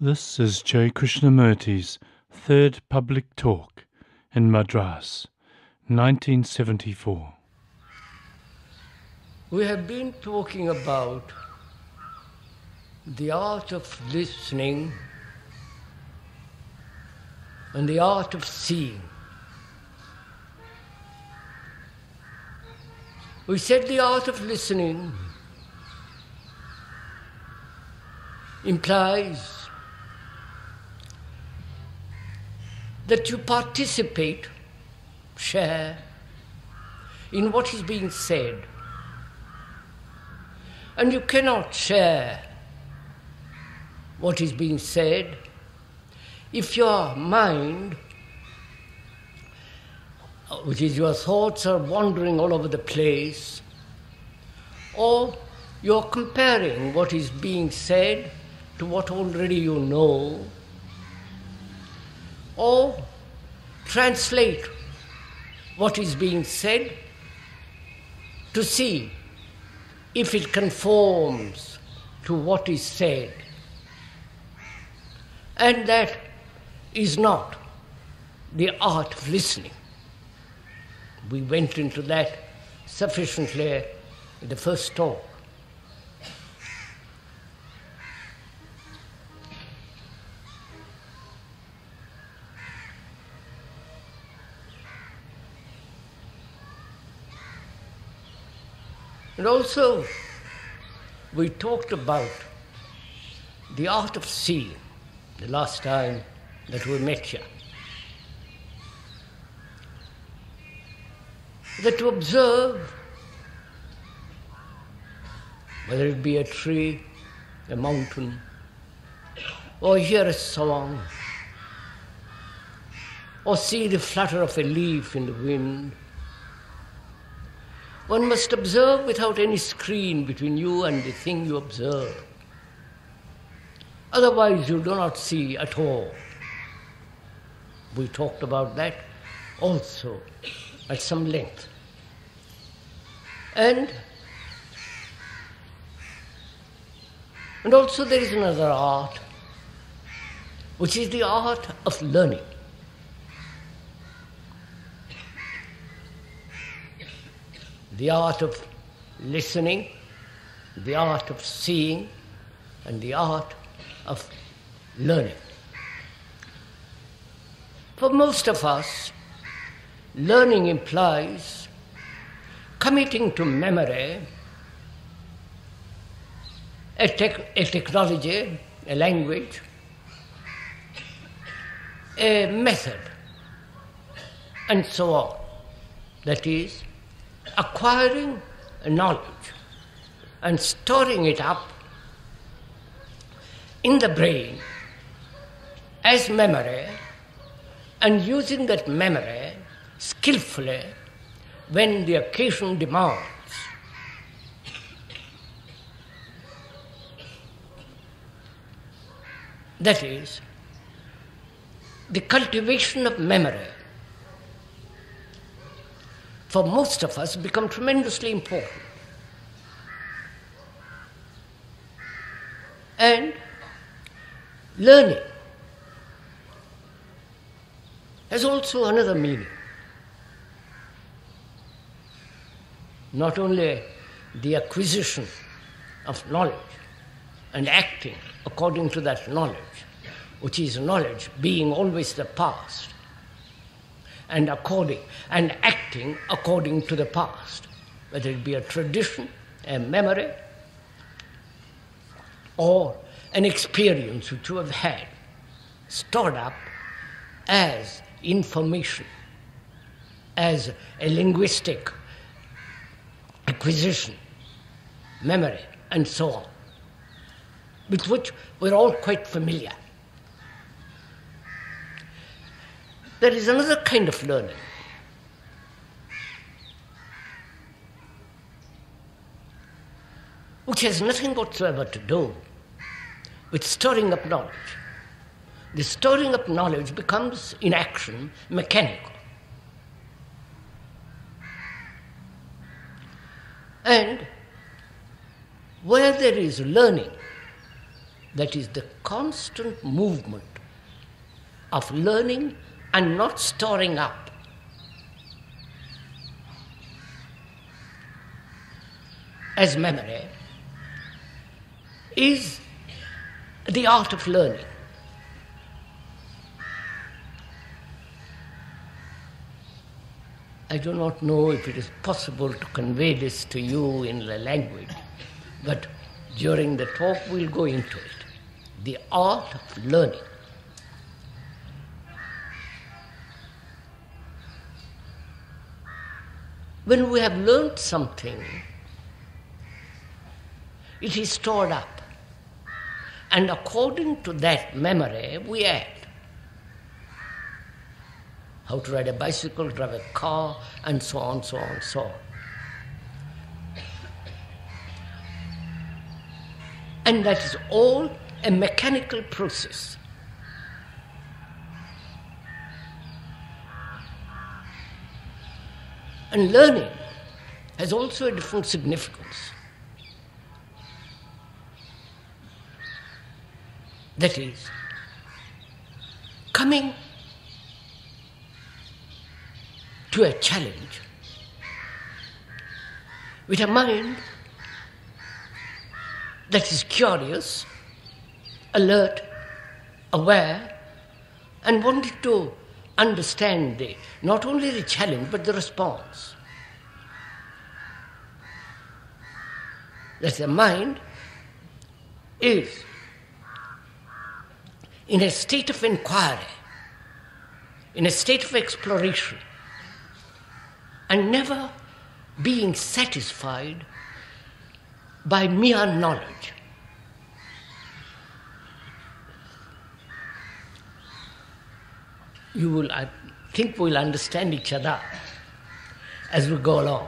This is Jai Krishnamurti's third public talk in Madras, 1974. We have been talking about the art of listening and the art of seeing. We said the art of listening implies that you participate, share, in what is being said. And you cannot share what is being said if your mind, which is your thoughts, are wandering all over the place, or you're comparing what is being said to what already you know, or translate what is being said to see if it conforms to what is said. And that is not the art of listening. We went into that sufficiently in the first talk. And also, we talked about the art of seeing the last time that we met here. That to observe, whether it be a tree, a mountain, or hear a song, or see the flutter of a leaf in the wind, one must observe without any screen between you and the thing you observe. Otherwise, you do not see at all. We talked about that also at some length. And also there is another art, which is the art of learning. The art of listening, the art of seeing, and the art of learning. For most of us, learning implies committing to memory a technology, a language, a method, and so on. That is, acquiring knowledge and storing it up in the brain as memory, and using that memory skillfully when the occasion demands. That is, the cultivation of memory for most of us become tremendously important. And learning has also another meaning. Not only the acquisition of knowledge and acting according to that knowledge, which is knowledge being always the past, and acting according to the past, whether it be a tradition, a memory, or an experience which you have had, stored up as information, as a linguistic acquisition, memory, and so on, with which we're all quite familiar. There is another kind of learning, which has nothing whatsoever to do with storing up knowledge. The storing up knowledge becomes, in action, mechanical. And where there is learning, That is the constant movement of learning and not storing up. As memory is the art of learning. I do not know if it is possible to convey this to you in the language, but during the talk we'll go into it. The art of learning. When we have learned something, it is stored up, and according to that memory we act. How to ride a bicycle, drive a car, and so on, so on, so on. And that is all a mechanical process. And learning has also a different significance. That is, coming to a challenge with a mind that is curious, alert, aware, and wanting to understand not only the challenge but the response. That the mind is in a state of inquiry, in a state of exploration, and never being satisfied by mere knowledge. You will, I think, we'll understand each other as we go along.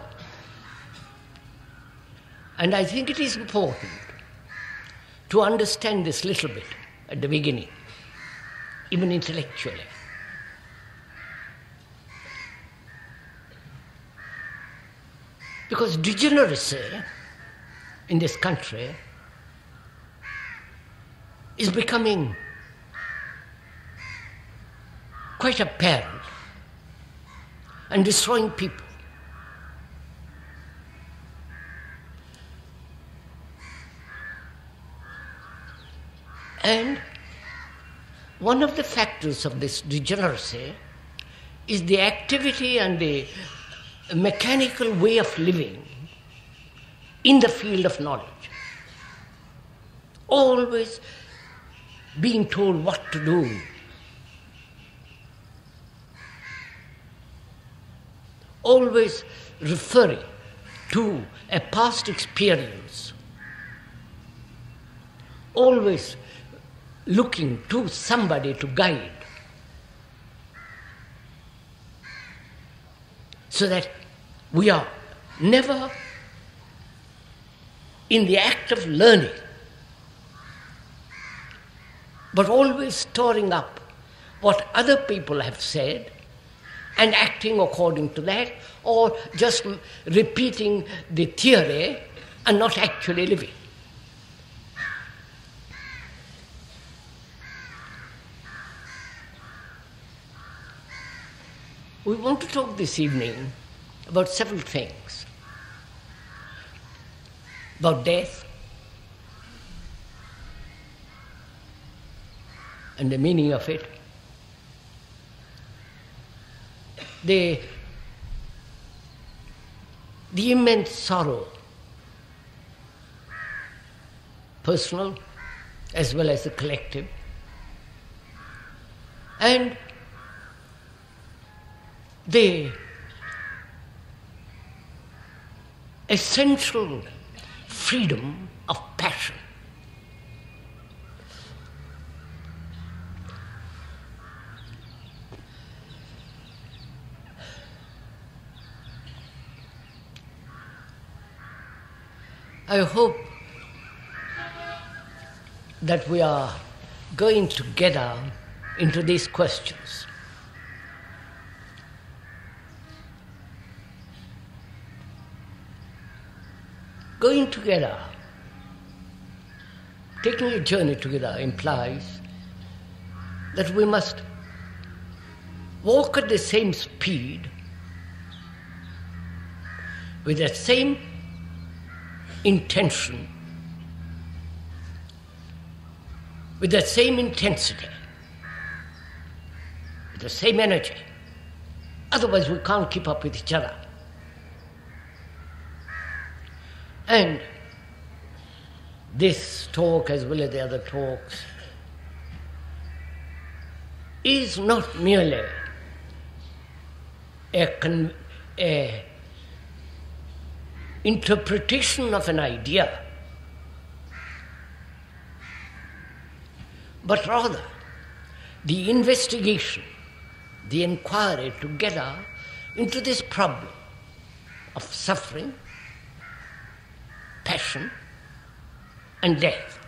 And I think it is important to understand this little bit at the beginning, even intellectually. Because degeneracy in this country is becoming quite apparent and destroying people. And one of the factors of this degeneracy is the activity and the mechanical way of living in the field of knowledge. Always being told what to do. Always referring to a past experience. Always looking to somebody to guide. So that we are never in the act of learning, but always storing up what other people have said and acting according to that, or just repeating the theory and not actually living. We want to talk this evening about several things. About death and the meaning of it. The immense sorrow, personal as well as the collective, and the essential freedom of passion. I hope that we are going together into these questions. Going together taking a journey together implies that we must walk at the same speed, with that same intention, with that same intensity, with the same energy. Otherwise we can't keep up with each other. And this talk, as well as the other talks, is not merely a interpretation of an idea, but rather the investigation, the inquiry together into this problem of suffering, passion, and death.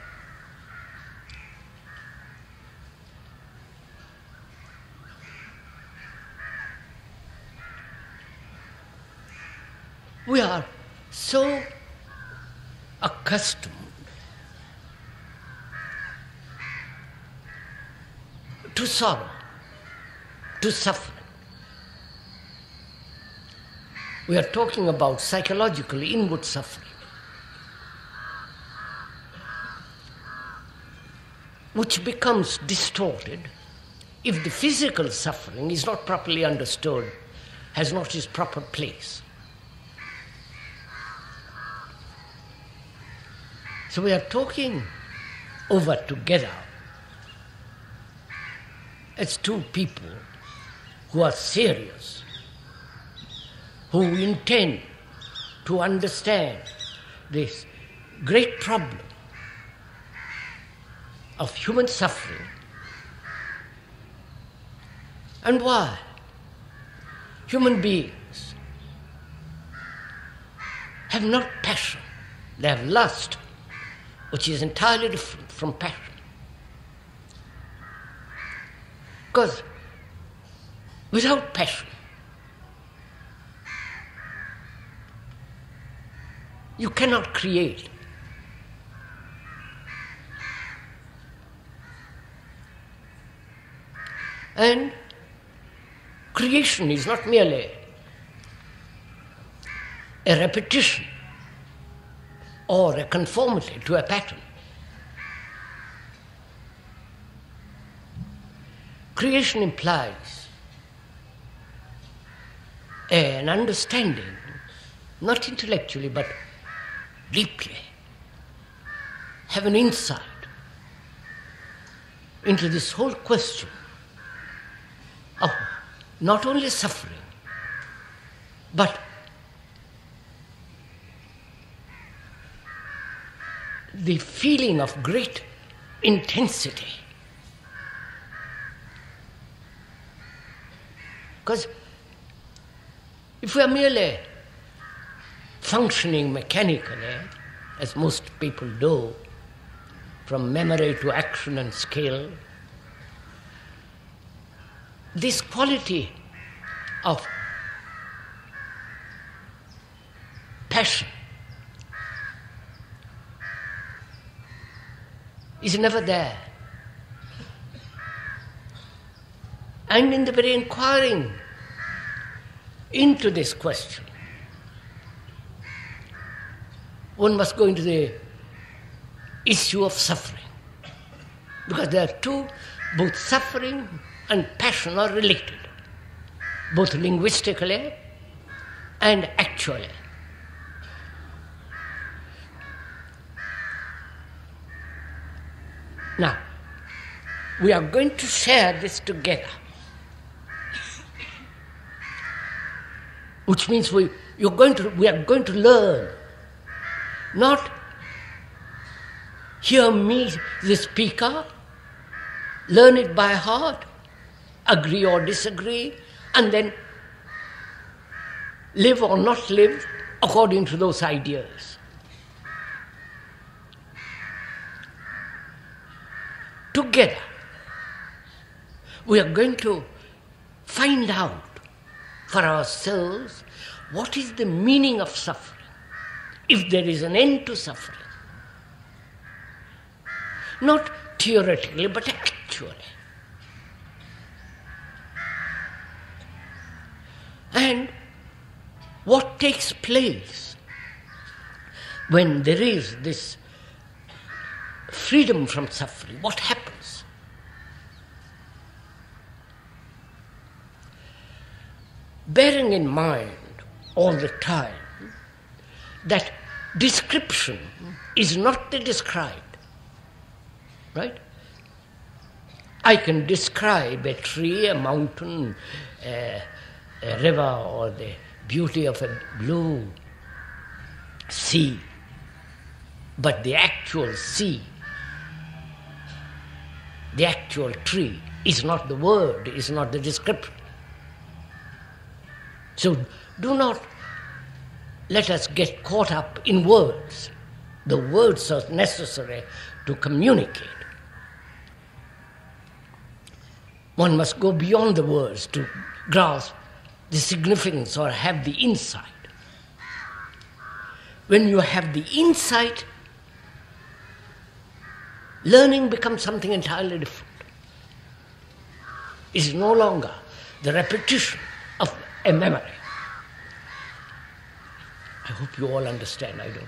We are so accustomed to sorrow, to suffering. We are talking about psychological inward suffering, which becomes distorted if the physical suffering is not properly understood, has not its proper place. So we are talking over together as two people who are serious, who intend to understand this great problem of human suffering, and why human beings have not passion, they have lust, which is entirely different from passion. Because without passion, you cannot create. And creation is not merely a repetition or a conformity to a pattern. Creation implies an understanding, not intellectually, but deeply, have an insight into this whole question of not only suffering, but the feeling of great intensity. Because if we are merely functioning mechanically, as most people do, from memory to action and skill, this quality of passion is never there. And in the very inquiring into this question, one must go into the issue of suffering, because there are two, both suffering and passion are related, both linguistically and actually. Now, we are going to share this together, which means we are going to learn, not hear me, the speaker, learn it by heart, agree or disagree, and then live or not live according to those ideas. Together, we are going to find out for ourselves what is the meaning of suffering, if there is an end to suffering. not theoretically but actually. And what takes place when there is this freedom from suffering? What happens? Bearing in mind all the time that description is not the described, right? I can describe a tree, a mountain, a river, or the beauty of a blue sea, but the actual sea, the actual tree, is not the word, is not the description. So do not let us get caught up in words. The words are necessary to communicate. One must go beyond the words to grasp the significance or have the insight. When you have the insight, learning becomes something entirely different. It's no longer the repetition of a memory. I hope you all understand, I don't.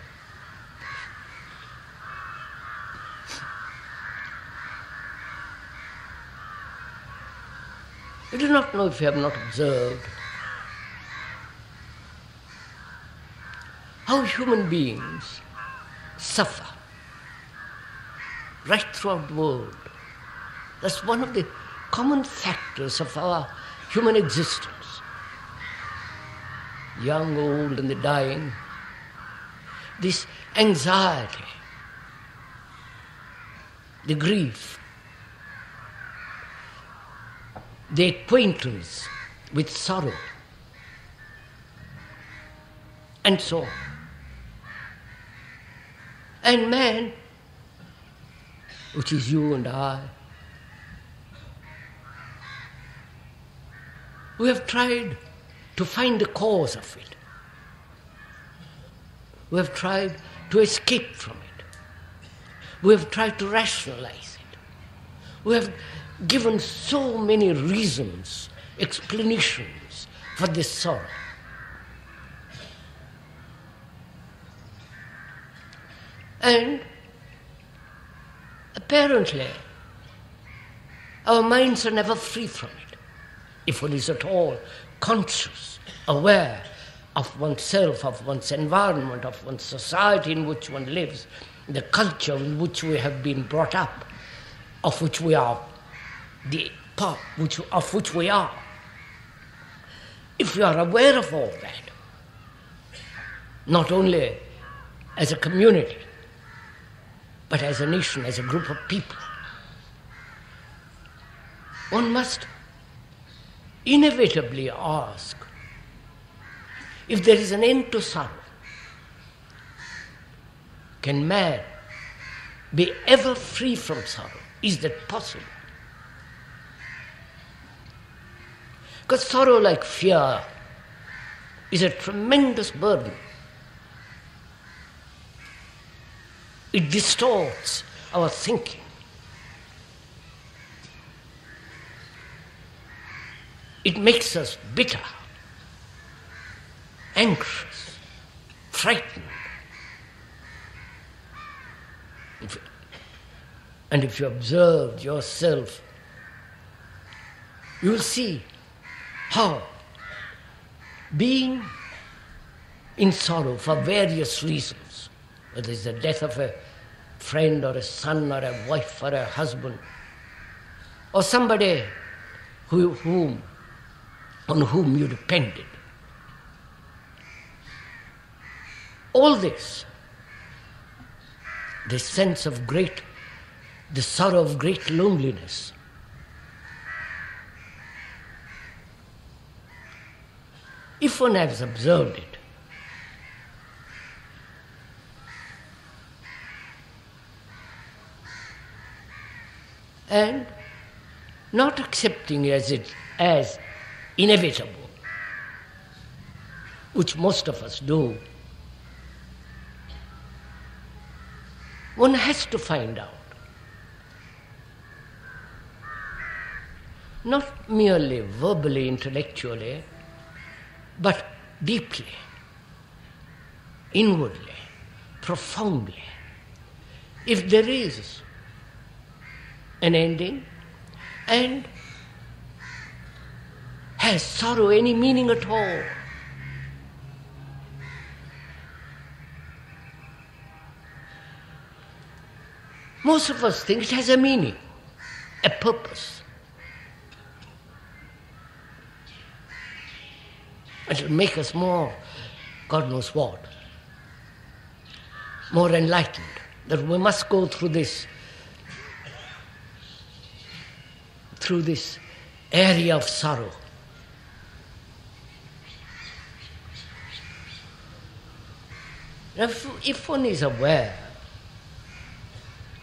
You do not know if you have not observed how human beings suffer right throughout the world. That's one of the common factors of our human existence. Young, old, and the dying, this anxiety, the grief, the acquaintance with sorrow, and so on. And man, which is you and I, we have tried to find the cause of it. We have tried to escape from it. We have tried to rationalize it. We have given so many reasons, explanations for this sorrow. And apparently, our minds are never free from it, if one is at all conscious, aware of oneself, of one's environment, of one's society in which one lives, the culture in which we have been brought up, of which we are the part of which we are. If you are aware of all that, not only as a community, but as a nation, as a group of people, one must inevitably ask, if there is an end to sorrow, can man be ever free from sorrow? Is that possible? Because sorrow, like fear, is a tremendous burden. It distorts our thinking. It makes us bitter, anxious, frightened. And if you observe yourself, you will see how being in sorrow for various reasons, whether it's the death of a friend or a son or a wife or a husband, or somebody on whom you depended, all this, the sense of great, the sorrow of great loneliness, if one has observed it, and not accepting as inevitable, which most of us do, one has to find out not merely verbally, intellectually, but deeply, inwardly, profoundly. If there is an ending and has sorrow any meaning at all, most of us think it has a meaning, a purpose. It will make us more, God knows what, more enlightened, that we must go through this area of sorrow. If one is aware,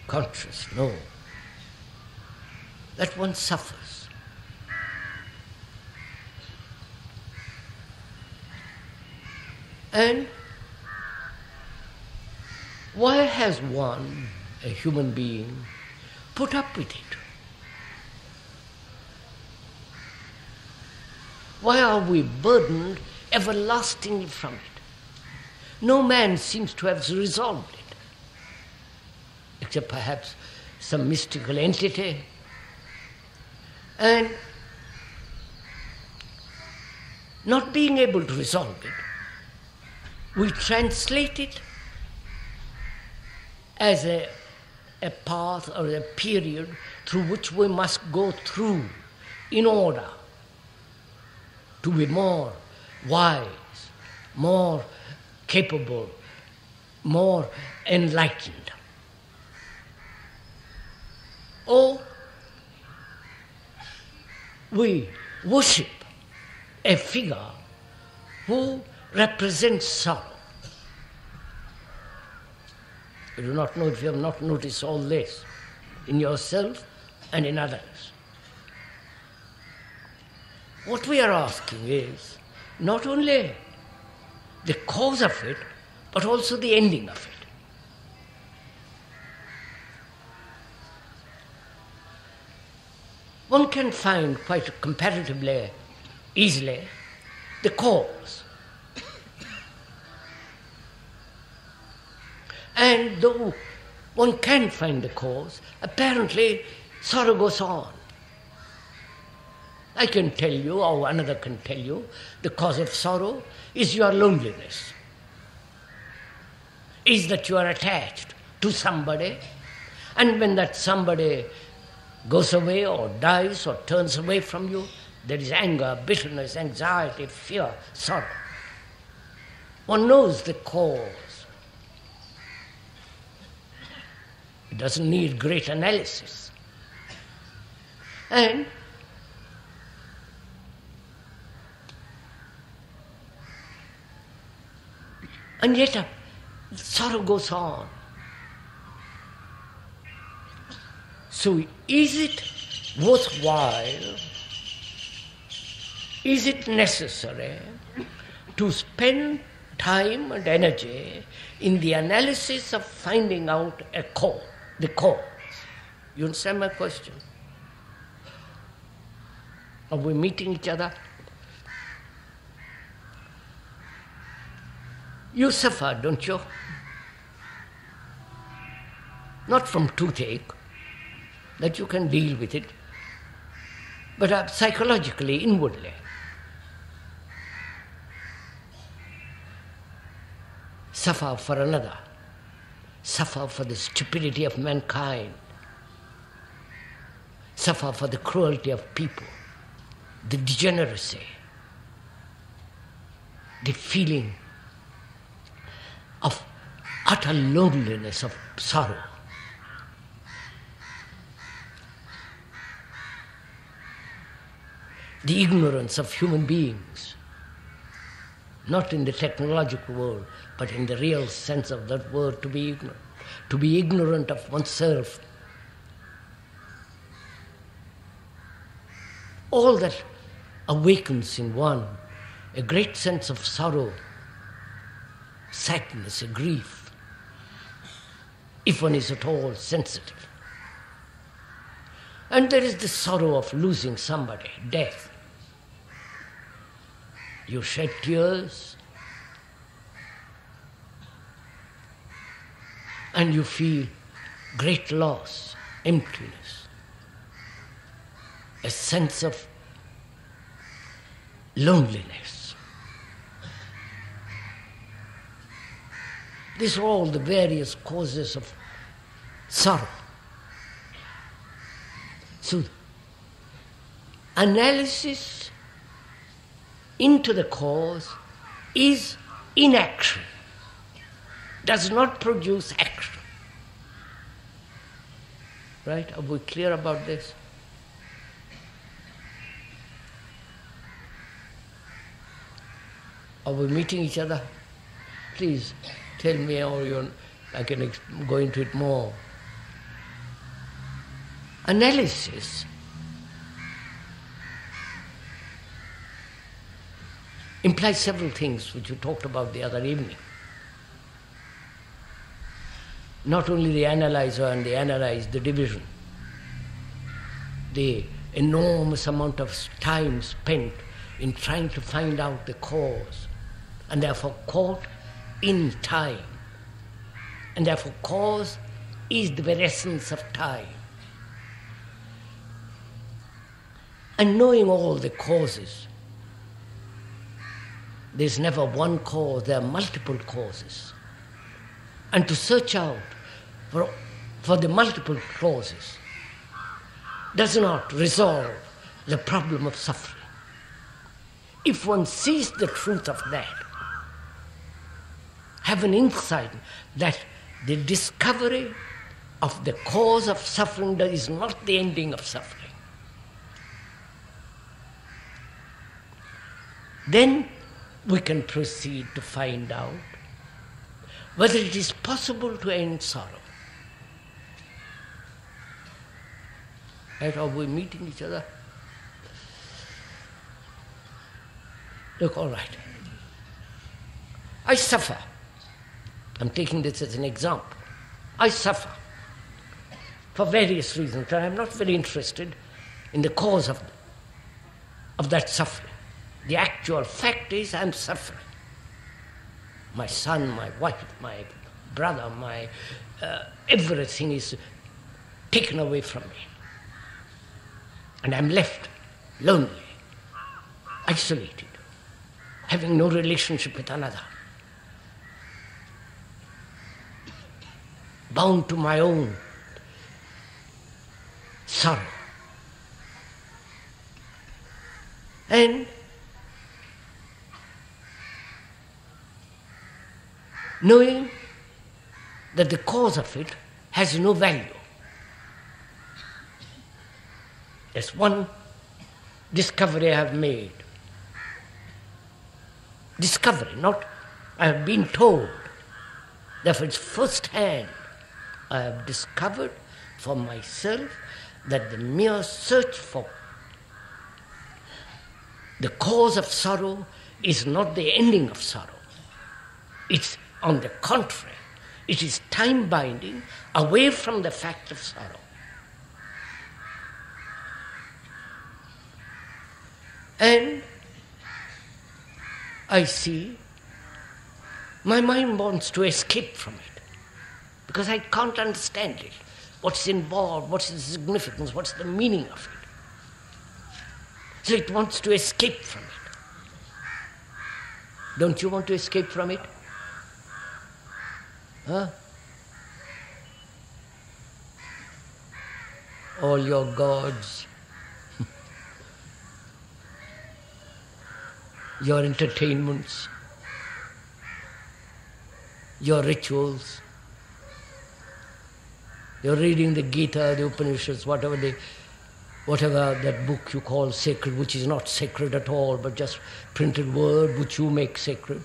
conscious, no, that one suffers. And why has one, a human being, put up with it? Why are we burdened everlastingly from it? No man seems to have resolved it, except perhaps some mystical entity. And not being able to resolve it, we translate it as a path or a period through which we must go through in order to be more wise, more capable, more enlightened. Or we worship a figure who represents sorrow. You do not know if you have not noticed all this in yourself and in others. What we are asking is not only the cause of it, but also the ending of it. One can find quite comparatively easily the cause. And though one can find the cause, apparently sorrow goes on. I can tell you, or another can tell you, the cause of sorrow is your loneliness, is that you are attached to somebody, and when that somebody goes away or dies or turns away from you, there is anger, bitterness, anxiety, fear, sorrow. One knows the cause. It doesn't need great analysis. And yet sorrow goes on. So is it worthwhile, is it necessary to spend time and energy in the analysis of finding out a cause, the cause? You understand my question? Are we meeting each other? You suffer, don't you? Not from toothache, that you can deal with it, but psychologically, inwardly. Suffer for another, suffer for the stupidity of mankind, suffer for the cruelty of people, the degeneracy, the feeling of utter loneliness, of sorrow. The ignorance of human beings, not in the technological world, but in the real sense of that word, to be ignorant of oneself. All that awakens in one a great sense of sorrow, sadness, a grief, if one is at all sensitive. And there is the sorrow of losing somebody, death. You shed tears and you feel great loss, emptiness, a sense of loneliness. These are all the various causes of sorrow. So, analysis into the cause is inaction, does not produce action. Right? Are we clear about this? Are we meeting each other? Please tell me, or I can go into it more. Analysis implies several things which you talked about the other evening. Not only the analyzer and the analyzed, the division, the enormous amount of time spent in trying to find out the cause, and therefore caught in time. And therefore cause is the very essence of time. And knowing all the causes, there's never one cause, there are multiple causes. And to search out for the multiple causes does not resolve the problem of suffering. If one sees the truth of that, have an insight that the discovery of the cause of suffering is not the ending of suffering, then we can proceed to find out whether it is possible to end sorrow. Right? Are we meeting each other? Look, all right. I suffer. I'm taking this as an example. I suffer for various reasons, and I'm not very interested in the cause of that suffering. The actual fact is I'm suffering. My son, my wife, my brother, my everything is taken away from me. And I'm left lonely, isolated, having no relationship with another, bound to my own sorrow. And knowing that the cause of it has no value. That's one discovery I have made. Discovery, not I have been told. Therefore, it's first-hand. I have discovered for myself that the mere search for the cause of sorrow is not the ending of sorrow. It's on the contrary, it is time-binding away from the fact of sorrow. And I see my mind wants to escape from it because I can't understand it. What's involved, what's the significance, what's the meaning of it. So it wants to escape from it. Don't you want to escape from it? Huh? All your gods, your entertainments, your rituals, you're reading the Gita, the Upanishads, whatever that book you call sacred, which is not sacred at all, but just printed word which you make sacred.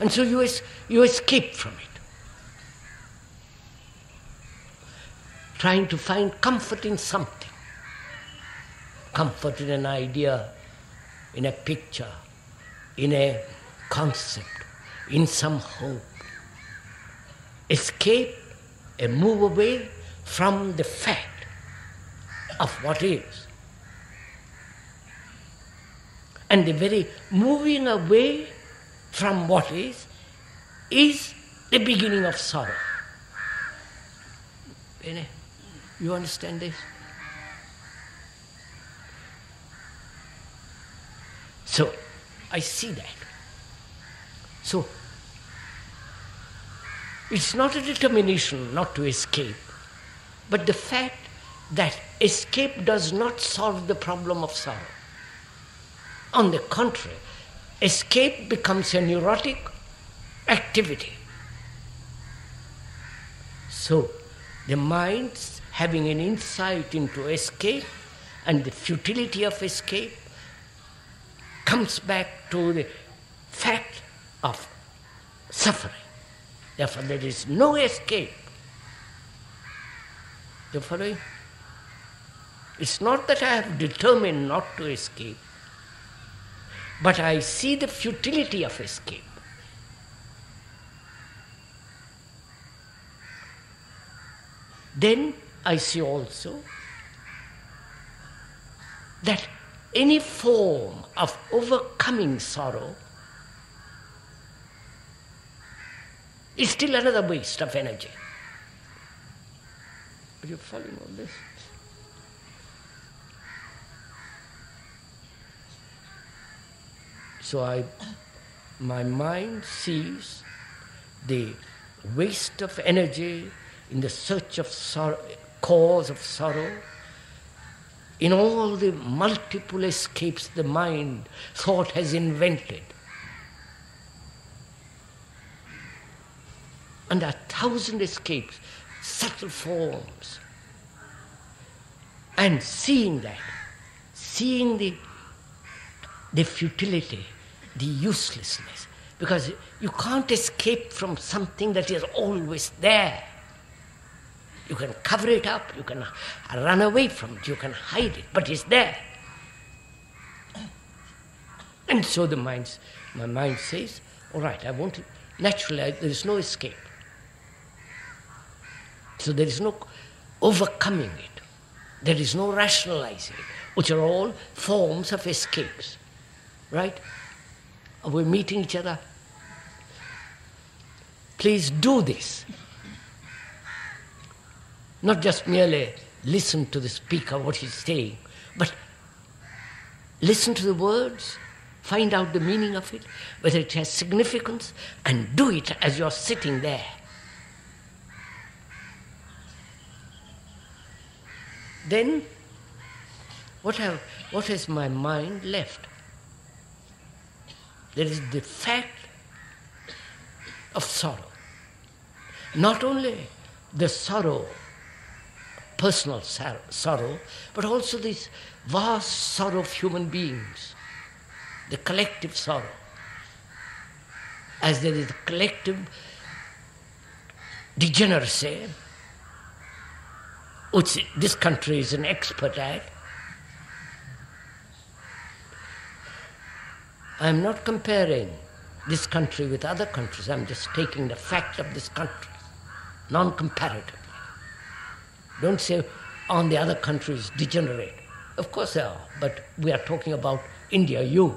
And so you escape from it, trying to find comfort in something, comfort in an idea, in a picture, in a concept, in some hope. Escape a move away from the fact of what is. And the very moving away from what is the beginning of sorrow. You understand this? So, I see that. So, it's not a determination not to escape, but the fact that escape does not solve the problem of sorrow. On the contrary, escape becomes a neurotic activity. So, the mind's having an insight into escape and the futility of escape comes back to the fact of suffering. Therefore, there is no escape. You following? It's not that I have determined not to escape, but I see the futility of escape. Then I see also that any form of overcoming sorrow is still another waste of energy. Are you following all this? So my mind sees the waste of energy in the search of sorrow, cause of sorrow, in all the multiple escapes the mind, thought has invented. And there are 1,000 escapes, subtle forms. And seeing that, seeing the futility, the uselessness, because you can't escape from something that is always there. You can cover it up, you can run away from it, you can hide it, but it's there. And so my mind says, all right, I want to, naturally there is no escape. So there is no overcoming it. There is no rationalizing it, which are all forms of escapes. Right? We're meeting each other. Please do this. Not just merely listen to the speaker, what he's saying, but listen to the words, find out the meaning of it, whether it has significance, and do it as you're sitting there. Then, what has my mind left? There is the fact of sorrow. Not only the sorrow, personal sorrow, but also this vast sorrow of human beings, the collective sorrow. As there is collective degeneracy, which this country is an expert at, I am not comparing this country with other countries, I am just taking the fact of this country, non-comparative. Don't say, on the other countries degenerate. Of course they are, but we are talking about India, you.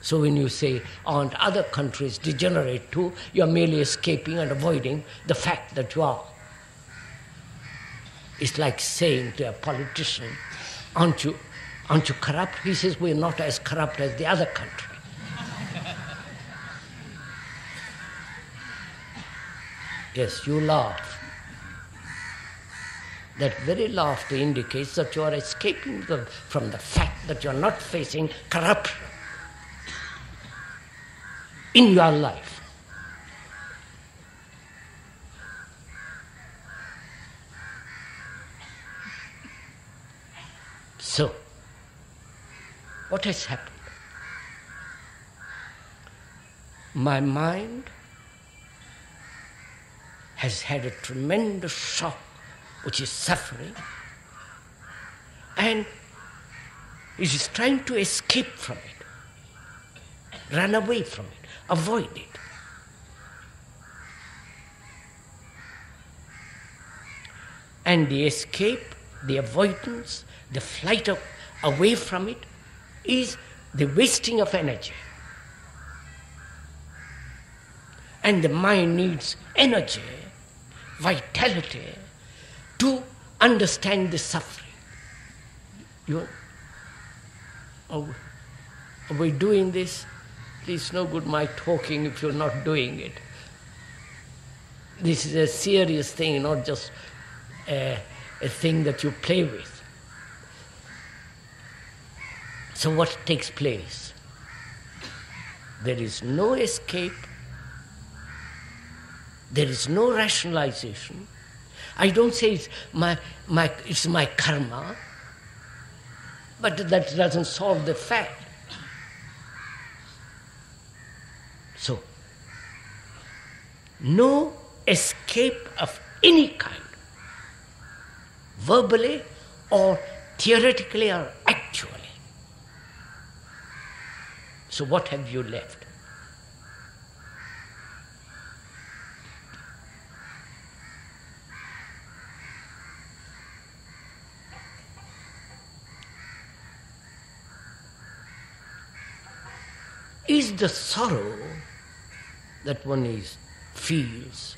So when you say, aren't other countries degenerate too, you are merely escaping and avoiding the fact that you are. It's like saying to a politician, aren't you corrupt? He says, we're not as corrupt as the other country. Yes, you laugh. That very laughter indicates that you are escaping from the fact that you are not facing corruption in your life. So, what has happened? My mind has had a tremendous shock, which is suffering, and it is trying to escape from it, run away from it, avoid it. and the escape, the avoidance, the flight of away from it is the wasting of energy. And the mind needs energy, vitality, to understand the suffering. You know, are we doing this? It's no good my talking if you're not doing it. This is a serious thing, not just a thing that you play with. So what takes place? There is no escape. There is no rationalization. I don't say it's my karma, but that doesn't solve the fact. So, no escape of any kind, verbally or theoretically or actually. So what have you left? Is the sorrow that one feels,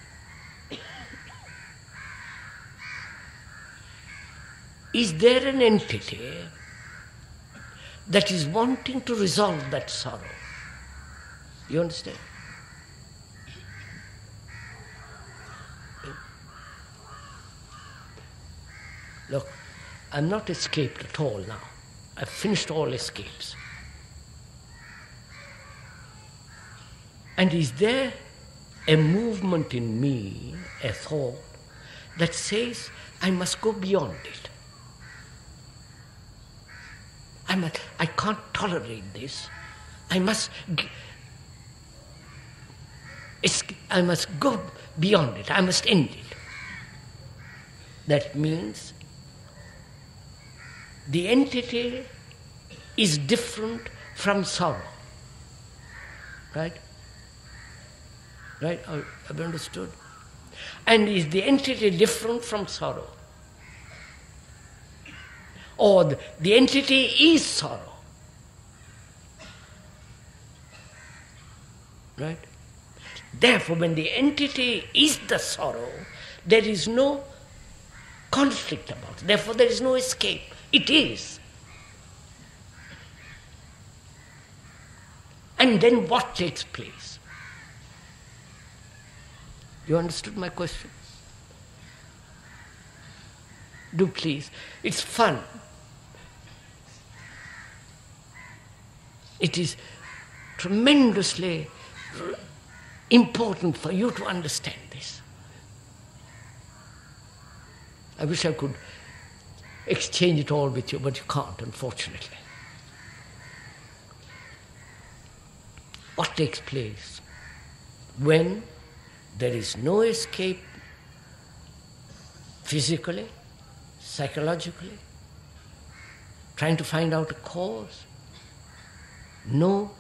is there an entity that is wanting to resolve that sorrow? You understand? Look, I'm not escaped at all now. I've finished all escapes. And is there a movement in me, a thought, that says, I must go beyond it. I can't tolerate this. I must go beyond it. I must end it. That means the entity is different from sorrow. Right? Right? Have you understood? And is the entity different from sorrow? Or the entity is sorrow? Right? Therefore, when the entity is the sorrow, there is no conflict about it. Therefore, there is no escape. It is. And then what takes place? You understood my question? Do please. It's fun. It is tremendously important for you to understand this. I wish I could exchange it all with you, but you can't, unfortunately. What takes place when there is no escape physically, psychologically, trying to find out a cause, no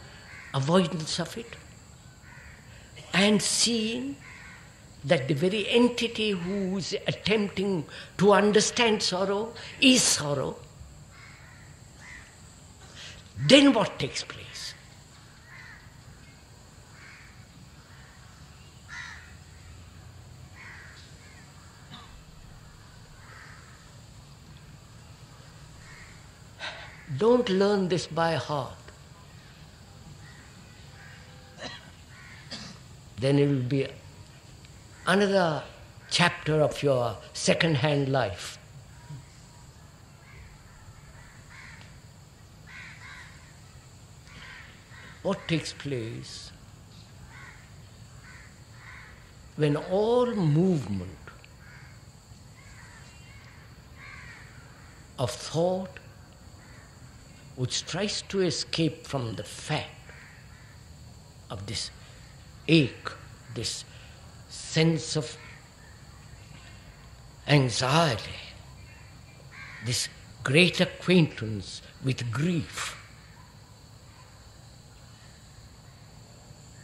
avoidance of it, and seeing that the very entity who is attempting to understand sorrow is sorrow, then what takes place? Don't learn this by heart. Then it will be another chapter of your second-hand life. What takes place when all movement of thought which tries to escape from the fact of this ache, this sense of anxiety, this great acquaintance with grief,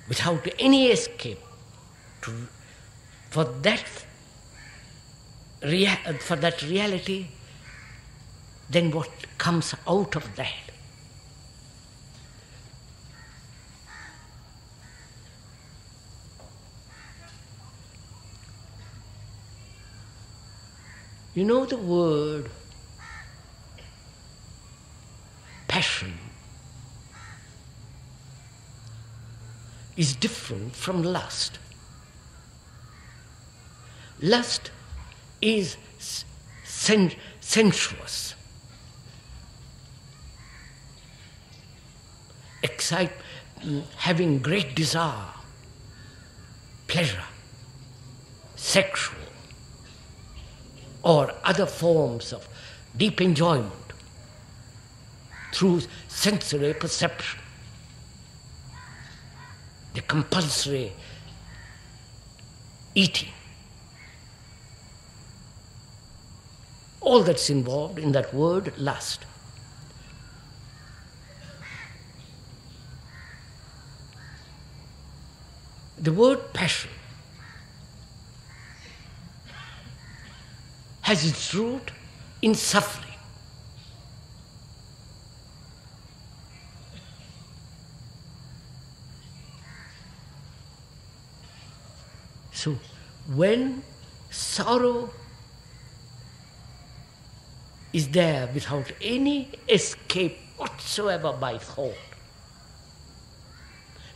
without any escape, for that for that reality, then what comes out of that? You know, the word passion is different from lust. Lust is sensuous. Having great desire, pleasure, sexual, or other forms of deep enjoyment through sensory perception, the compulsory eating, all that's involved in that word lust. The word passion has its root in suffering. So when sorrow is there without any escape whatsoever by thought,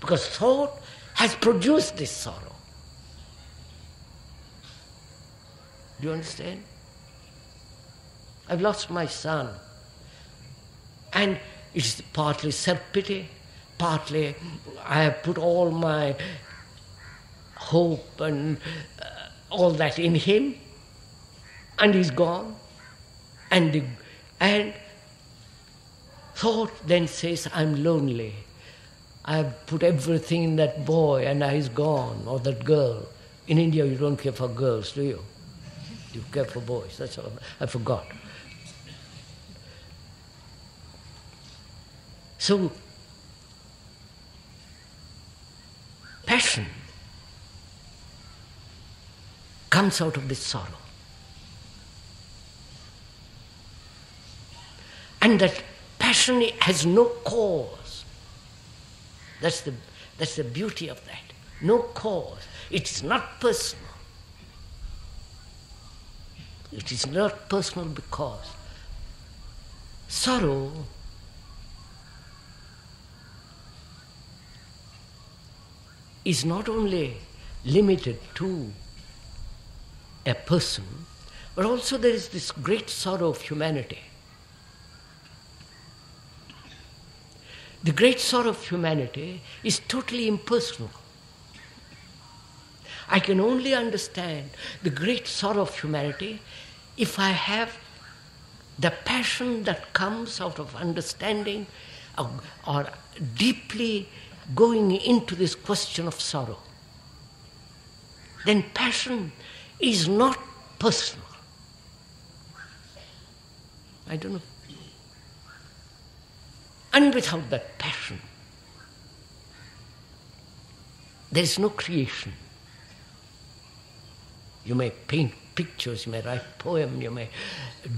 because thought has produced this sorrow. Do you understand? I've lost my son, and it's partly self-pity, partly I have put all my hope and all that in him, and he's gone. And thought then says, I'm lonely. I've put everything in that boy, and now he's gone, or that girl. In India, you don't care for girls, do you? You care for boys. That's all. I forgot. So, passion comes out of this sorrow. And that passion has no cause. That's the beauty of that. No cause. It's not personal. It is not personal because sorrow is not only limited to a person, but also there is this great sorrow of humanity. The great sorrow of humanity is totally impersonal. I can only understand the great sorrow of humanity if I have the passion that comes out of understanding or deeply going into this question of sorrow. Then passion is not personal. I don't know. And without that passion, there is no creation. You may paint pictures, you may write poems, you may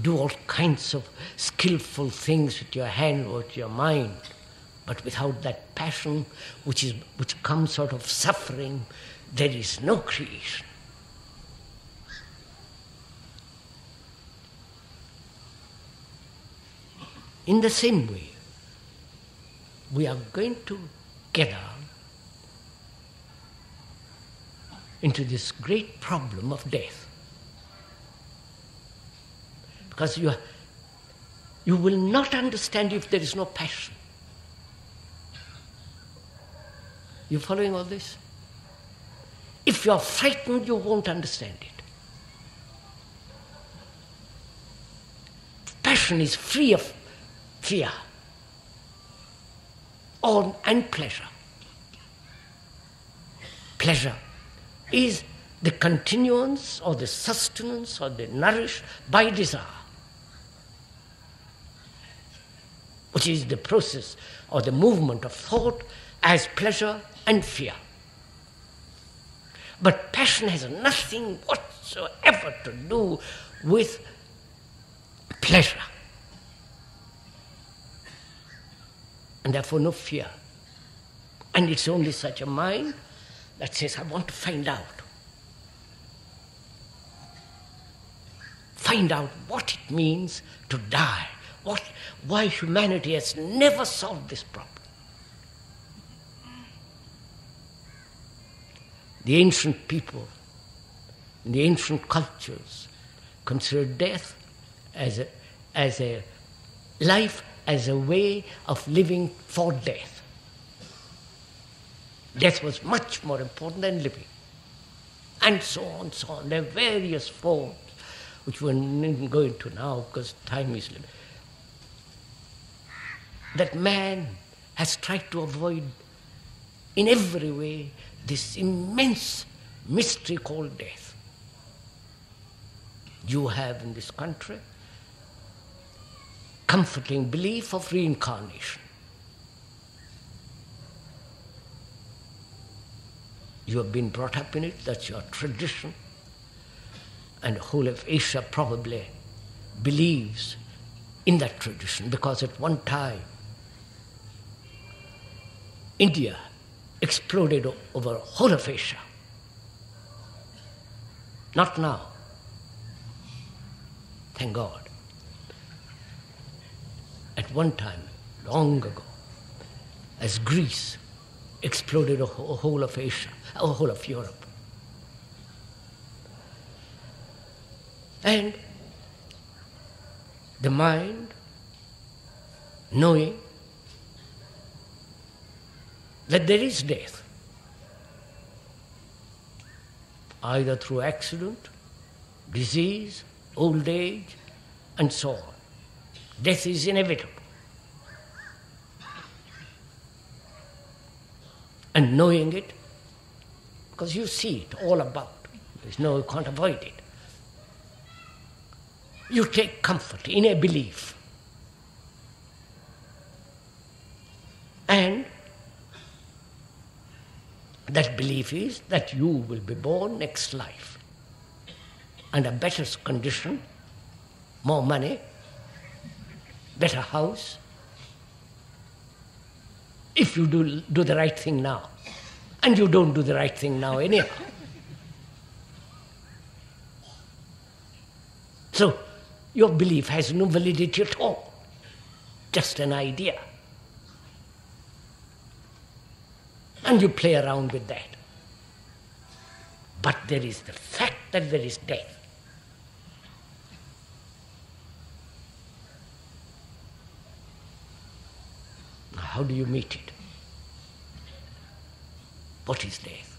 do all kinds of skillful things with your hand or with your mind, but without that passion which comes out of suffering, there is no creation. In the same way, we are going to get out into this great problem of death. Because you will not understand if there is no passion. You following all this? If you are frightened, you won't understand it. Passion is free of fear and pleasure. Pleasure is the continuance or the sustenance or the nourish by desire, which is the process or the movement of thought as pleasure and fear. But passion has nothing whatsoever to do with pleasure. And therefore no fear. And it's only such a mind that says, I want to find out. Find out what it means to die. Why humanity has never solved this problem. The ancient people, in the ancient cultures, considered death as a life, as a way of living for death. Death was much more important than living. And so on, so on. There are various forms, which we won't go into now because time is limited, that man has tried to avoid in every way this immense mystery called death. You have in this country comforting belief of reincarnation. You have been brought up in it, that's your tradition. And the whole of Asia probably believes in that tradition, because at one time India exploded over the whole of Asia. Not now. Thank God. At one time, long ago, as Greece exploded the whole of Asia, the whole of Europe. And the mind, knowing that there is death, either through accident, disease, old age, and so on. Death is inevitable. And knowing it, because you see it all about. There's no, you can't avoid it. You take comfort in a belief. And that belief is that you will be born next life under better condition, more money, better house, if you do the right thing now. And you don't do the right thing now anyhow. So your belief has no validity at all, just an idea. And you play around with that. But there is the fact that there is death. Now, how do you meet it? What is death?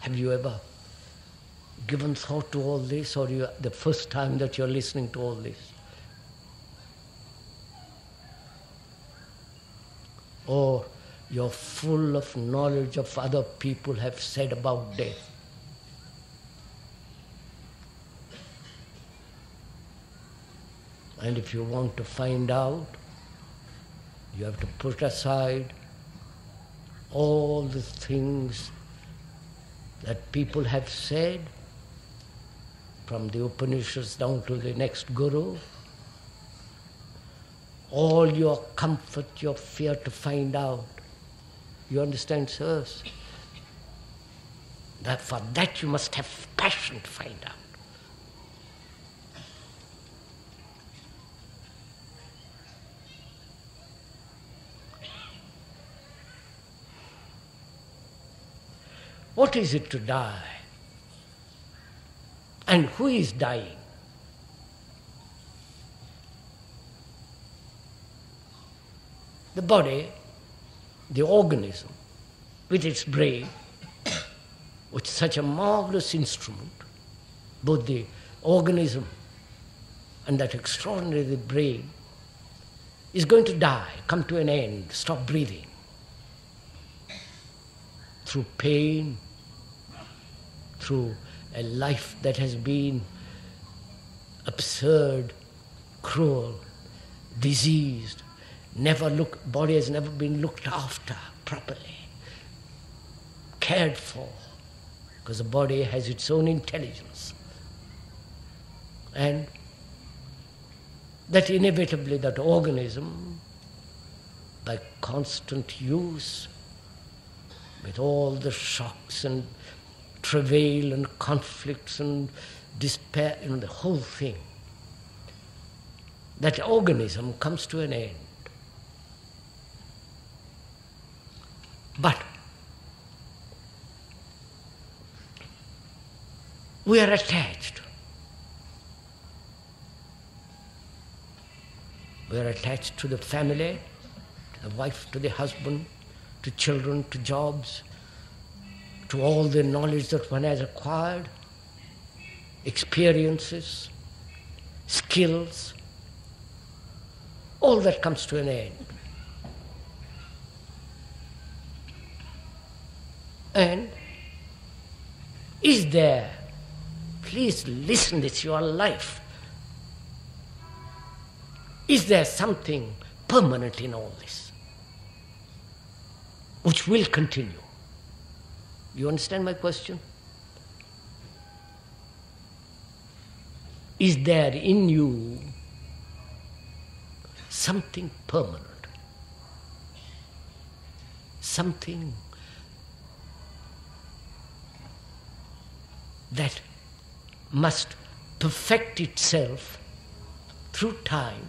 Have you ever given thought to all this, or you, the first time that you're listening to all this? Or you're full of knowledge of other people have said about death. And if you want to find out, you have to put aside all the things that people have said, from the Upanishads down to the next guru. All your comfort, your fear to find out. You understand, sirs? That for that you must have passion to find out. What is it to die? And who is dying? The body, the organism, with its brain, with such a marvelous instrument, both the organism and that extraordinary brain, is going to die, come to an end, stop breathing. Through pain, through a life that has been absurd, cruel, diseased, body has never been looked after properly. cared for, because the body has its own intelligence. And that inevitably that organism, by constant use, with all the shocks and travail and conflicts and despair, the whole thing, that organism comes to an end. But we are attached. We are attached to the family, to the wife, to the husband, to children, to jobs, to all the knowledge that one has acquired, experiences, skills, all that comes to an end. And is there, please listen, it's your life, is there something permanent in all this, which will continue? You understand my question? Is there in you something permanent, something that must perfect itself through time,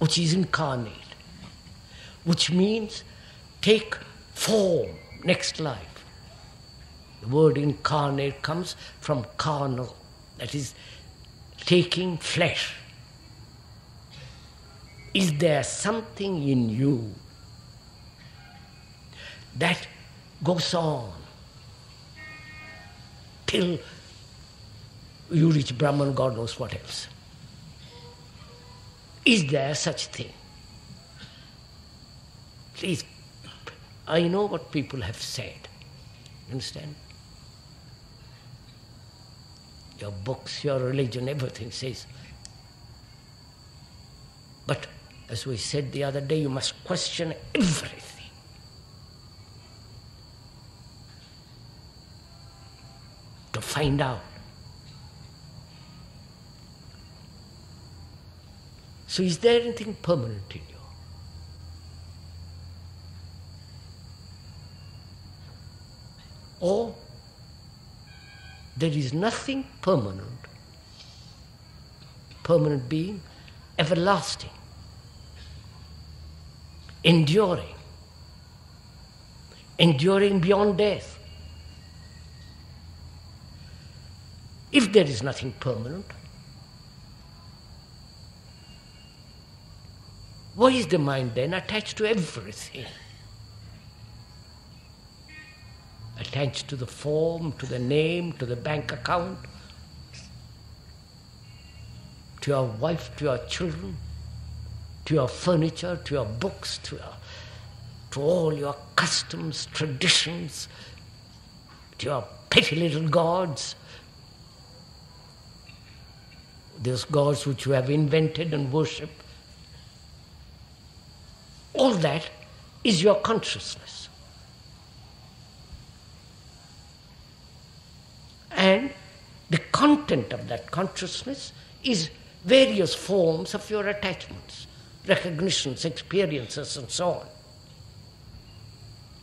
which is incarnate, which means take form, next life. The word incarnate comes from carnal, that is, taking flesh. Is there something in you that goes on till you reach Brahman, God knows what else? Is there such thing? Please, I know what people have said. You understand? Your books, your religion, everything says. But as we said the other day, you must question everything. To find out. So is there anything permanent in you? Or there is nothing permanent, permanent being, everlasting, enduring, enduring beyond death. If there is nothing permanent, why is the mind then attached to everything? Attached to the form, to the name, to the bank account, to your wife, to your children, to your furniture, to your books, to all your customs, traditions, to your petty little gods, those gods which you have invented and worshipped. All that is your consciousness. And the content of that consciousness is various forms of your attachments, recognitions, experiences, and so on.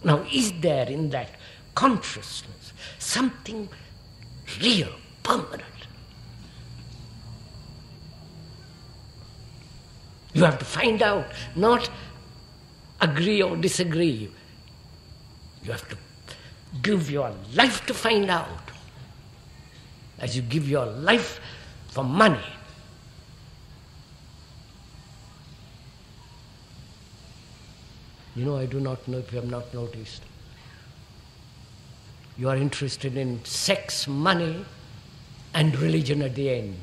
Now, is there in that consciousness something real, permanent? You have to find out, not agree or disagree. You have to give your life to find out, as you give your life for money. You know, I do not know if you have not noticed. You are interested in sex, money, and religion at the end.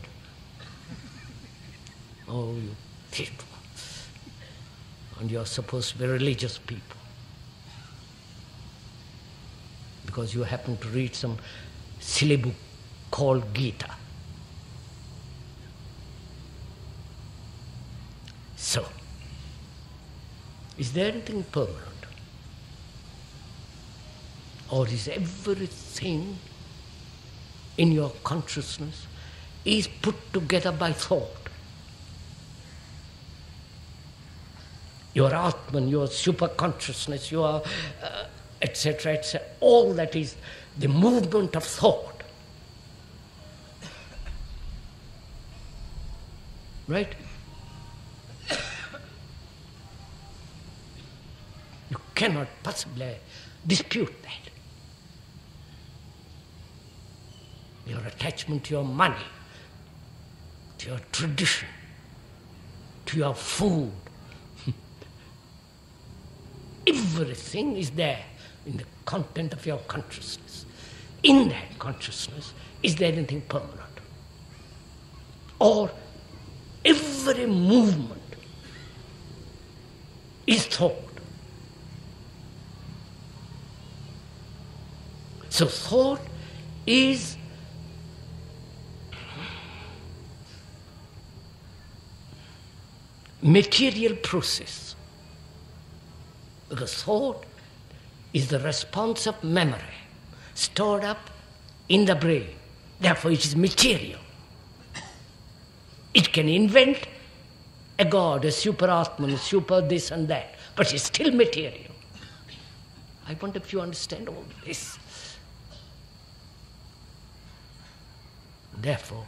Oh, you people. And you're supposed to be religious people. Because you happen to read some silly book called Gita. So, is there anything permanent? or is everything in your consciousness is put together by thought. Your atman, your superconsciousness, your etc., etc., all that is the movement of thought. Right? You cannot possibly dispute that. Your attachment to your money, to your tradition, to your food, everything is there in the content of your consciousness. In that consciousness, is there anything permanent? Or every movement is thought. So thought is material process. The thought is the response of memory stored up in the brain. Therefore, it is material. It can invent a god, a super atman, a super this and that, but it's still material. I wonder if you understand all this. Therefore,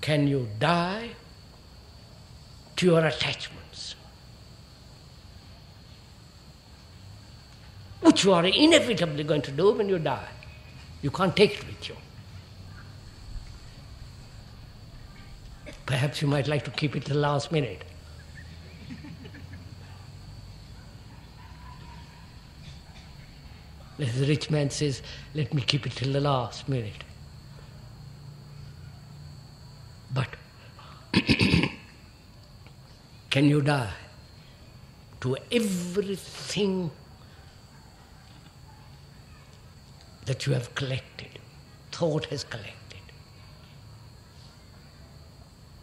can you die to your attachments, which you are inevitably going to do when you die? You can't take it with you. Perhaps you might like to keep it till the last minute. The rich man says, let me keep it till the last minute. But can you die to everything that you have collected, thought has collected?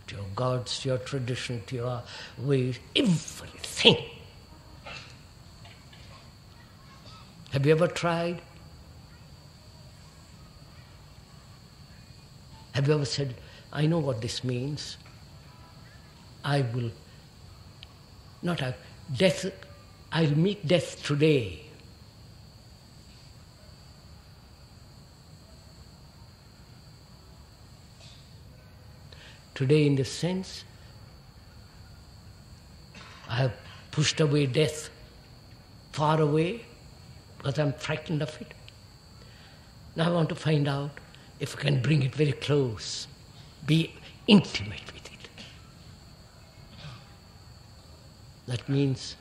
To your gods, to your tradition, to your ways, everything. Have you ever tried? Have you ever said, I know what this means, I will not have death, I'll meet death today. Today, in the sense, I have pushed away death far away because I'm frightened of it. Now I want to find out if I can bring it very close, be intimate with it. That means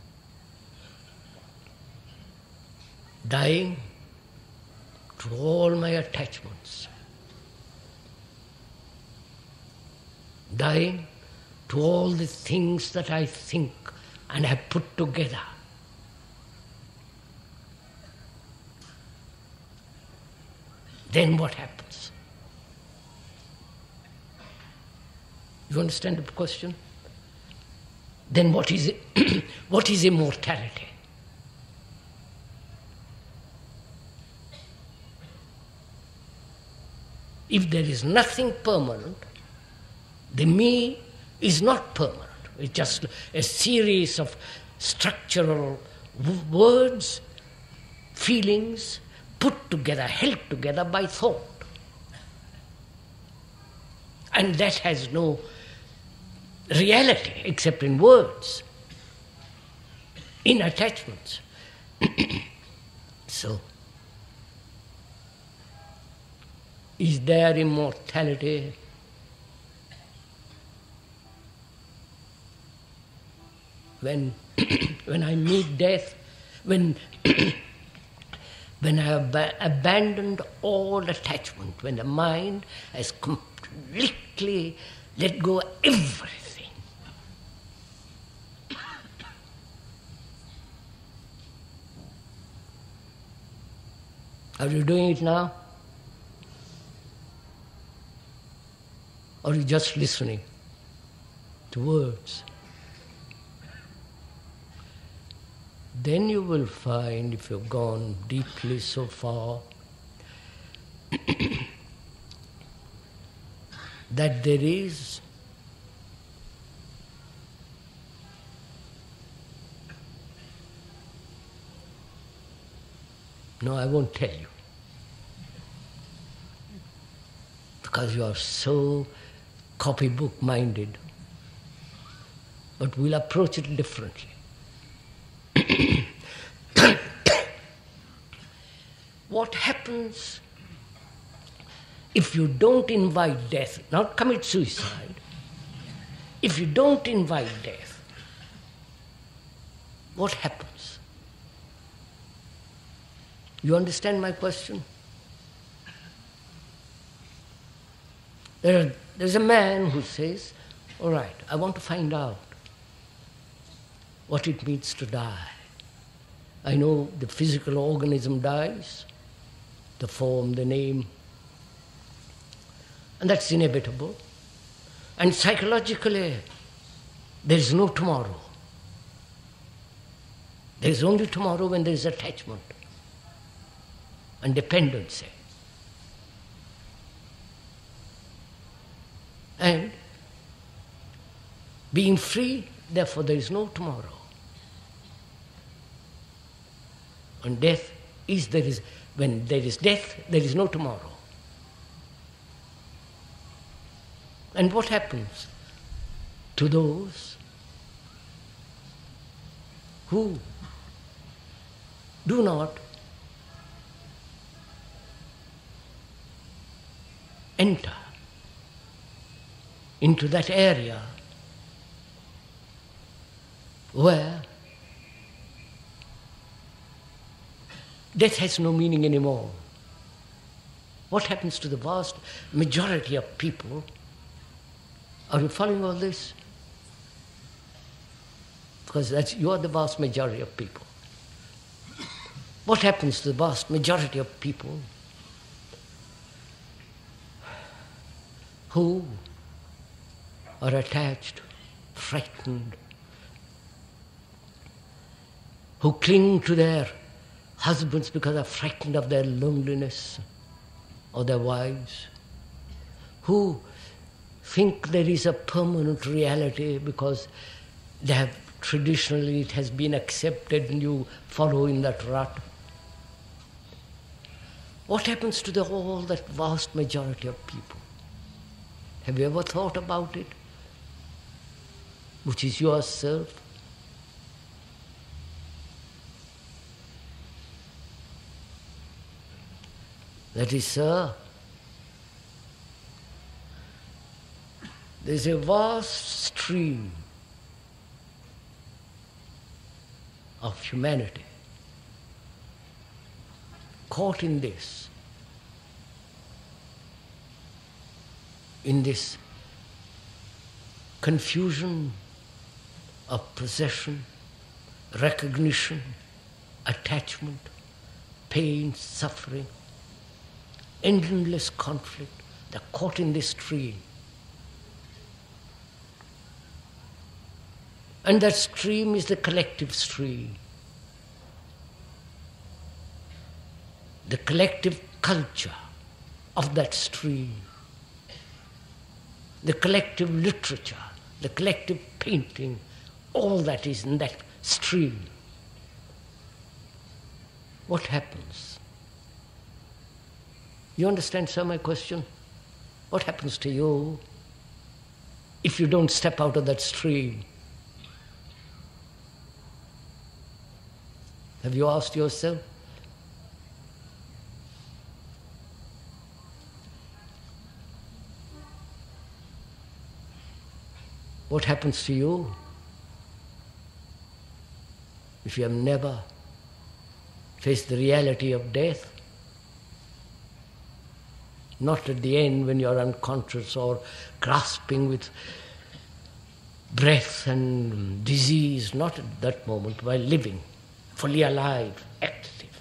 dying to all my attachments, dying to all the things that I think and have put together. Then what happens? You understand the question? Then what is it? What is immortality? If there is nothing permanent, the me is not permanent. It's just a series of structural words, feelings, put together, held together by thought. And that has no reality except in words, in attachments. So, is there immortality? When I meet death, when I have abandoned all attachment, when the mind has completely let go of everything, are you doing it now? Or are you just listening to words? Then you will find, if you've gone deeply so far, that there is no, I won't tell you. Because you are so copybook minded. But we'll approach it differently. What happens if you don't invite death, not commit suicide, if you don't invite death, what happens? You understand my question? There's a man who says, all right, I want to find out what it means to die. I know the physical organism dies, the form, the name, and that's inevitable. And psychologically, there is no tomorrow. There is only tomorrow when there is attachment and dependency. And being free, therefore there is no tomorrow. And death is when there is death, there is no tomorrow. And what happens to those who do not enter into that area where death has no meaning anymore? What happens to the vast majority of people? Are you following all this? Because you are the vast majority of people. What happens to the vast majority of people who are attached, frightened, who cling to their husbands because they are frightened of their loneliness, or their wives, who think there is a permanent reality because they have traditionally it has been accepted and you follow in that rut? What happens to all that vast majority of people? Have you ever thought about it? Which is yourself? That is, sir, there is a vast stream of humanity caught in this confusion of possession, recognition, attachment, pain, suffering, endless conflict. They're caught in this stream. And that stream is the collective stream. The collective culture of that stream. The collective literature, the collective painting, all that is in that stream. What happens? You understand, sir, my question? What happens to you if you don't step out of that stream? Have you asked yourself? What happens to you if you have never faced the reality of death? Not at the end when you are unconscious or grasping with breath and disease, not at that moment, while living. Fully alive, active,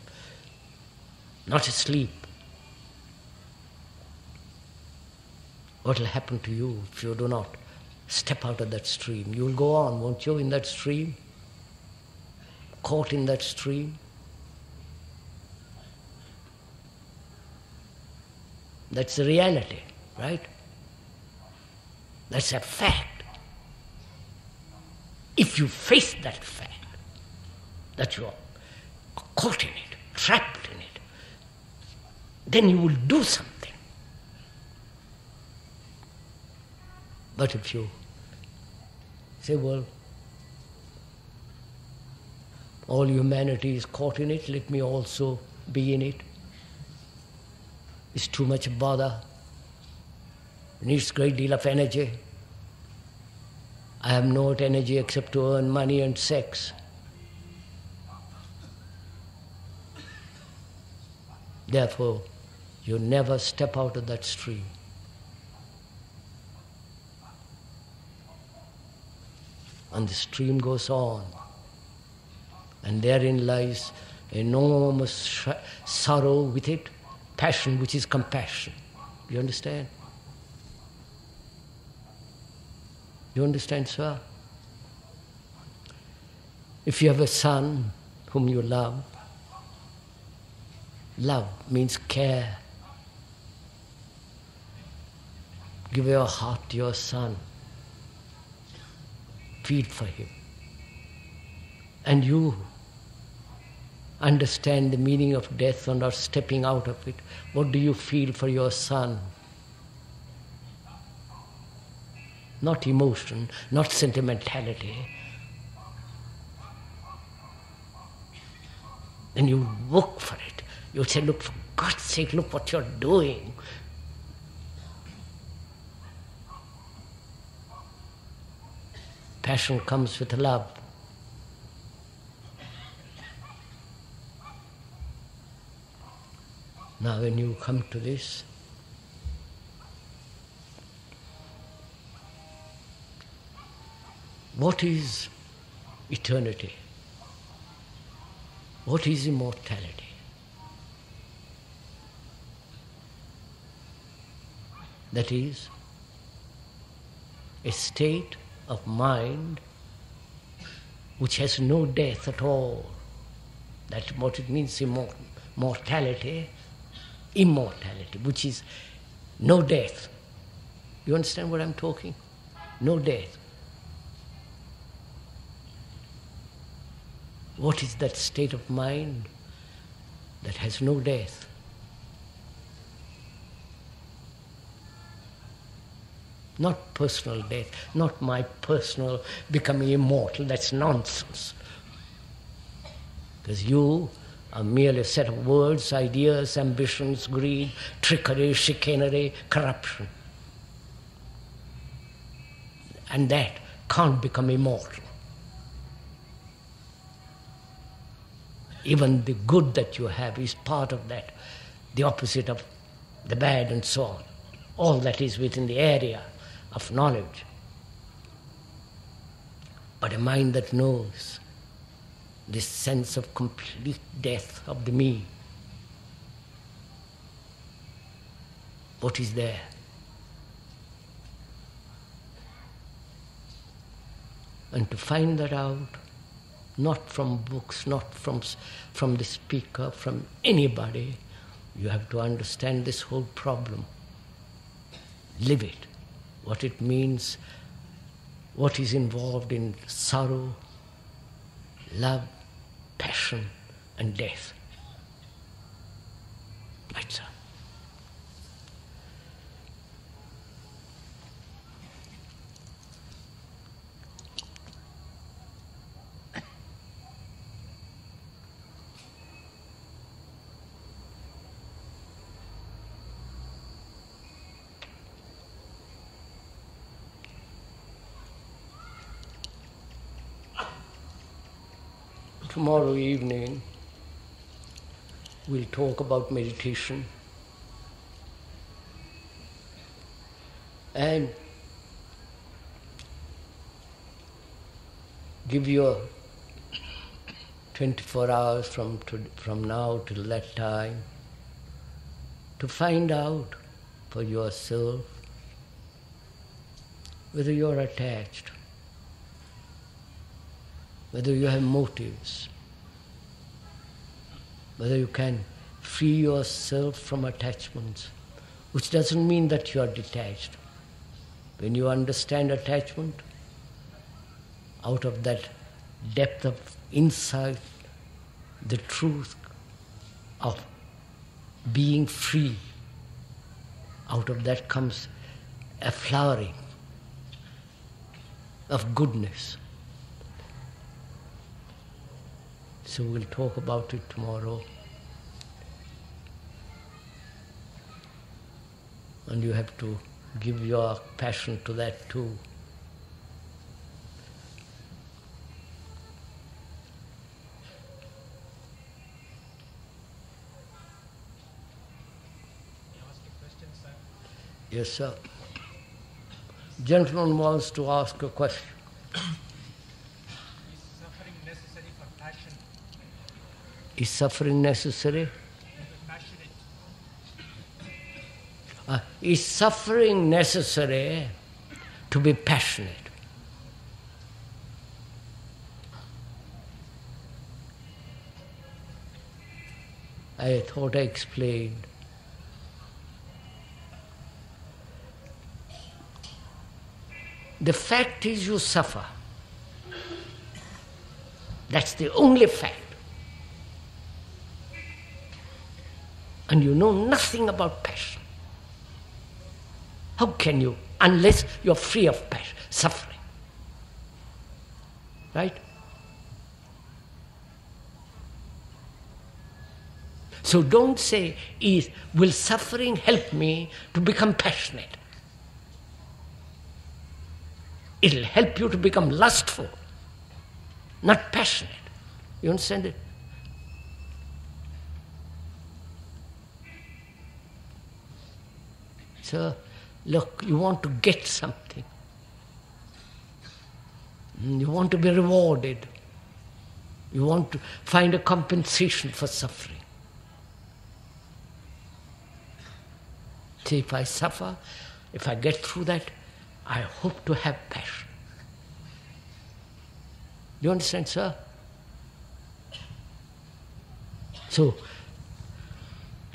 not asleep. What will happen to you if you do not step out of that stream? You will go on, won't you, in that stream? caught in that stream. That's the reality, right? That's a fact. If you face that fact, that you are caught in it, trapped in it, then you will do something. But if you say, well, all humanity is caught in it, let me also be in it. It's too much bother, needs a great deal of energy. I have no energy except to earn money and sex. Therefore, you never step out of that stream. And the stream goes on. And therein lies enormous sorrow with it, passion which is compassion. You understand? You understand, sir? If you have a son whom you love, love means care. Give your heart to your son. Feed for him. And you understand the meaning of death and are stepping out of it. What do you feel for your son? Not emotion, not sentimentality. Then you work for it. You say, look, for God's sake, look what you're doing. Passion comes with love. Now when you come to this, what is eternity? What is immortality? That is a state of mind which has no death at all. That's what it means, immortality, which is no death. You understand what I'm talking? No death. What is that state of mind that has no death? Not personal death, not my personal becoming immortal, that's nonsense. Because you are merely a set of words, ideas, ambitions, greed, trickery, chicanery, corruption. And that can't become immortal. Even the good that you have is part of that, the opposite of the bad and so on. All that is within the area of knowledge. But a mind that knows this sense of complete death of the me, what is there? And to find that out, not from books, not from the speaker, from anybody, you have to understand this whole problem. Live it, what it means, what is involved in sorrow, love, passion, and death. Right, sir. Tomorrow evening, we'll talk about meditation. And give you 24 hours from now till that time to find out for yourself whether you're attached, whether you have motives, whether you can free yourself from attachments, which doesn't mean that you are detached. When you understand attachment, out of that depth of insight, the truth of being free, out of that comes a flowering of goodness. So we'll talk about it tomorrow. And you have to give your passion to that too. Yes, sir. Gentleman wants to ask a question. Is suffering necessary for passion? Is suffering necessary? Is suffering necessary to be passionate? I thought I explained. The fact is you suffer. That's the only fact. And you know nothing about passion. How can you, unless you're free of passion, suffering? Right? So don't say, will suffering help me to become passionate? It'll help you to become lustful, not passionate. You understand it? So, look, you want to get something. You want to be rewarded. You want to find a compensation for suffering. See, if I suffer, if I get through that, I hope to have passion. Do you understand, sir? So,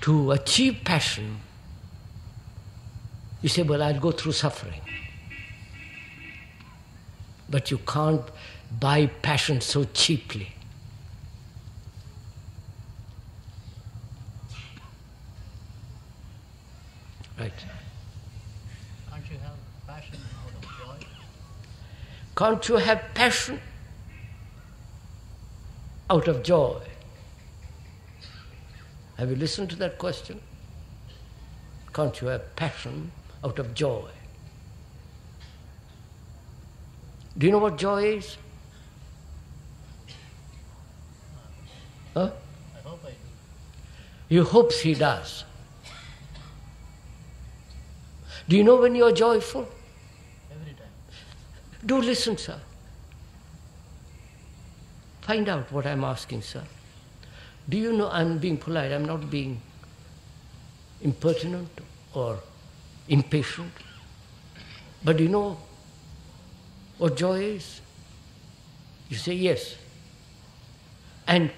to achieve passion, you say, well, I'll go through suffering. But you can't buy passion so cheaply. Right. Can't you have passion out of joy? Have you listened to that question? Can't you have passion out of joy? Do you know what joy is? Huh? I hope I do. You hope he does. Do you know when you're joyful? Do listen, sir. Find out what I'm asking, sir. Do you know I'm being polite? I'm not being impertinent or impatient. But do you know what joy is? You say yes. And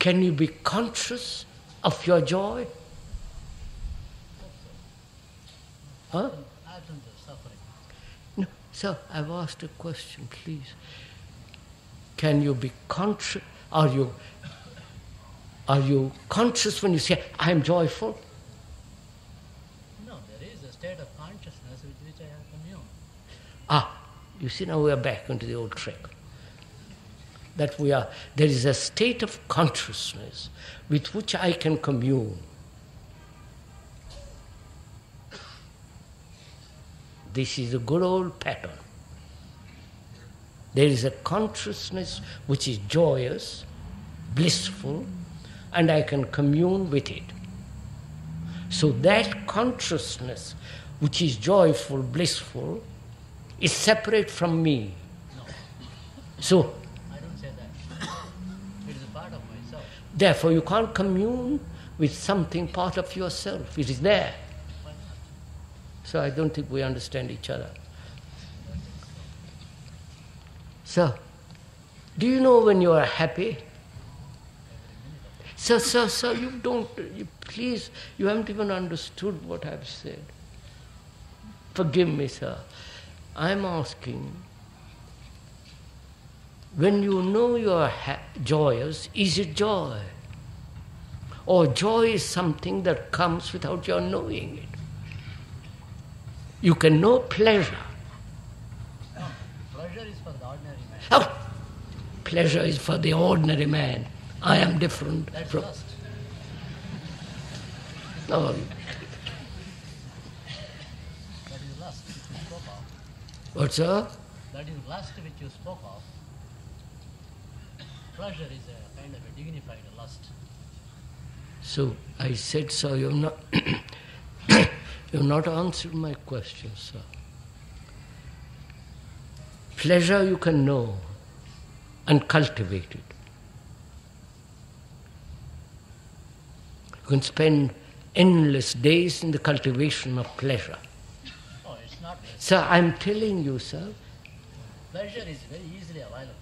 can you be conscious of your joy? Huh? Sir, I've asked a question, please. Can you be conscious? Are you conscious when you say, I am joyful? No, there is a state of consciousness with which I have communed. You see, now we are back into the old trick. There is a state of consciousness with which I can commune. This is a good old pattern. There is a consciousness which is joyous, blissful, and I can commune with it. So that consciousness which is joyful, blissful, is separate from me. No. So, I don't say that. It is a part of myself. Therefore, you can't commune with something part of yourself. It is there. So I don't think we understand each other. Sir, do you know when you are happy? Sir, you don't, please, you haven't even understood what I've said. Forgive me, sir. I'm asking, when you know you are joyous, is it joy? Or joy is something that comes without your knowing it? You can know pleasure. No, pleasure is for the ordinary man. Oh, pleasure is for the ordinary man. I am different. That's from... Lust. No. That is lust which you spoke of. What, sir? That is lust which you spoke of. Pleasure is a kind of a dignified lust. So, I said, sir, you're not... You've not answered my question, sir. Pleasure you can know and cultivate it. You can spend endless days in the cultivation of pleasure. Oh, it's not... Sir, I'm telling you, sir. Pleasure is very easily available.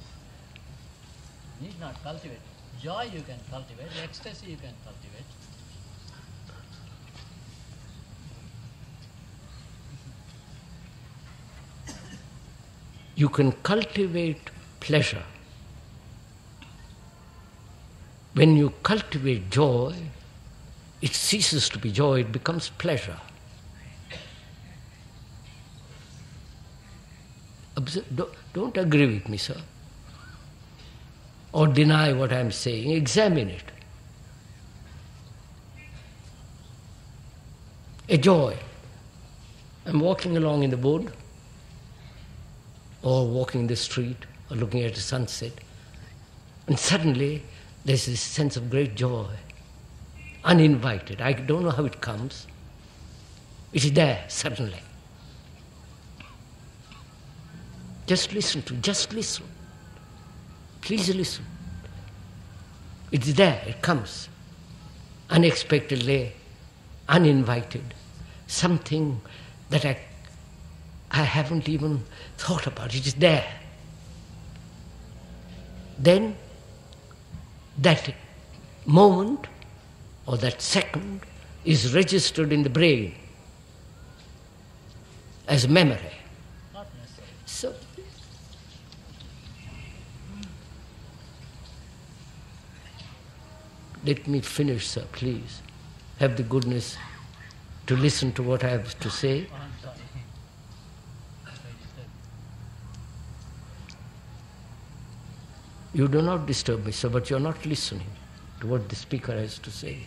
You need not cultivate it. Joy you can cultivate, ecstasy you can cultivate. You can cultivate pleasure. When you cultivate joy, it ceases to be joy, it becomes pleasure. Don't agree with me, sir, or deny what I'm saying. Examine it. A joy. I'm walking along in the wood, or walking the street, or looking at the sunset, and suddenly there's this sense of great joy, uninvited. I don't know how it comes. It is there, suddenly. Just listen. Please listen. It's there, it comes. Unexpectedly, uninvited, something that I haven't even thought about. It is there. Then, that moment or that second is registered in the brain as memory. Not necessarily. So, let me finish, sir, please. Have the goodness to listen to what I have to say. You do not disturb me, sir, but you are not listening to what the speaker has to say.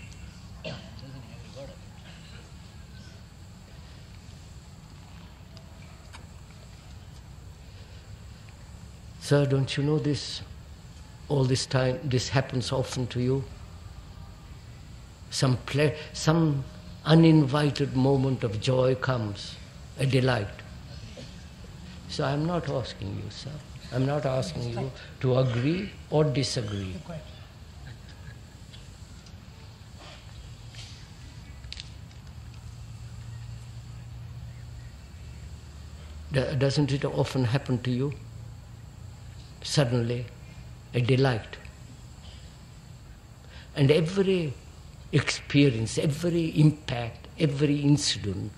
Sir, don't you know this? All this time, this happens often to you. Some uninvited moment of joy comes, a delight. So I'm not asking you, sir. I'm not asking you to agree or disagree. Doesn't it often happen to you? Suddenly, a delight. And every experience, every impact, every incident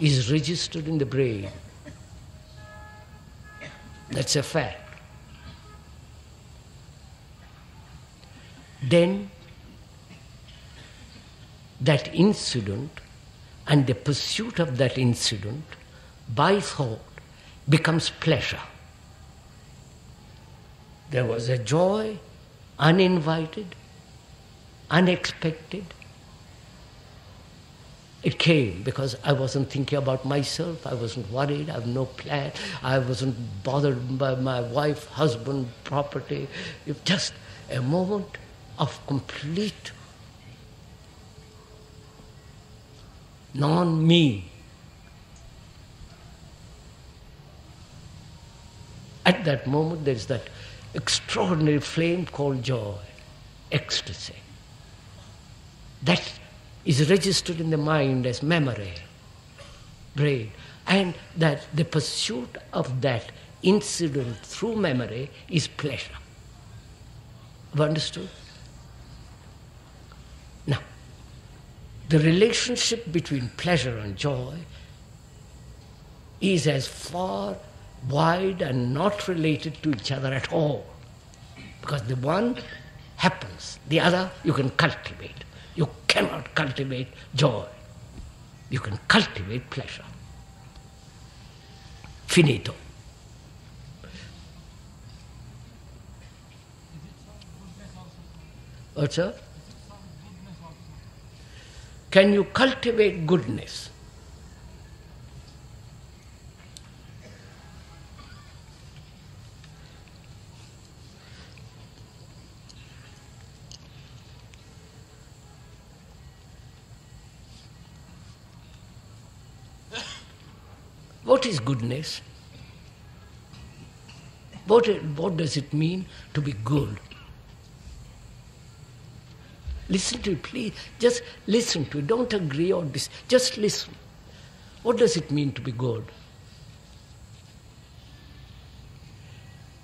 is registered in the brain. That's a fact. Then, that incident and the pursuit of that incident by thought becomes pleasure. There was a joy, uninvited, unexpected. It came because I wasn't thinking about myself, I wasn't worried, I have no plan, I wasn't bothered by my wife, husband, property. It's just a moment of complete non-me. At that moment there is that extraordinary flame called joy, ecstasy. That's is registered in the mind as memory, brain. And that the pursuit of that incident through memory is pleasure. Have you understood? The relationship between pleasure and joy is as far wide and not related to each other at all, because the one happens, the other you can cultivate. You cannot cultivate joy. You can cultivate pleasure. Finito. What's that? Can you cultivate goodness? What is goodness? What does it mean to be good? Listen to it, please. Just listen to it. Don't agree on this. Just listen. What does it mean to be good?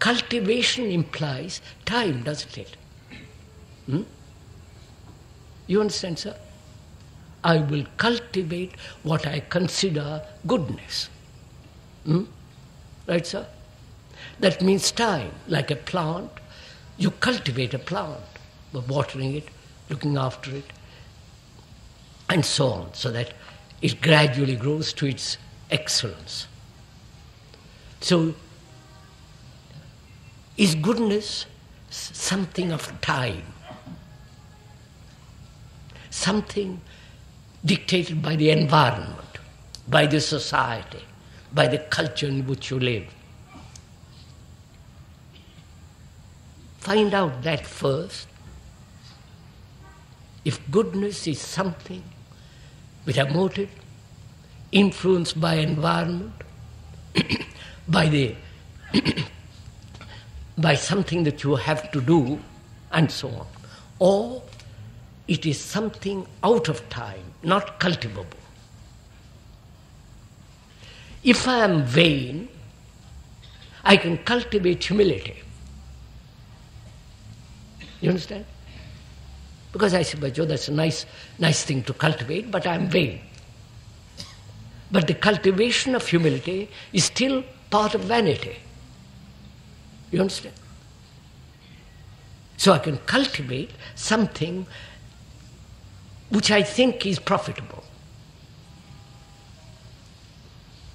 Cultivation implies time, doesn't it? You understand, sir? I will cultivate what I consider goodness. Right, sir? That means time, like a plant. You cultivate a plant by watering it, looking after it, and so on, so that it gradually grows to its excellence. So, is goodness something of time? Something dictated by the environment, by the society, by the culture in which you live. Find out that first. If goodness is something with a motive, influenced by environment, by something that you have to do, and so on, or it is something out of time, not cultivable. If I am vain, I can cultivate humility. You understand? Because I say, by Joe, that's a nice thing to cultivate, but I am vain. But the cultivation of humility is still part of vanity. You understand? So I can cultivate something which I think is profitable,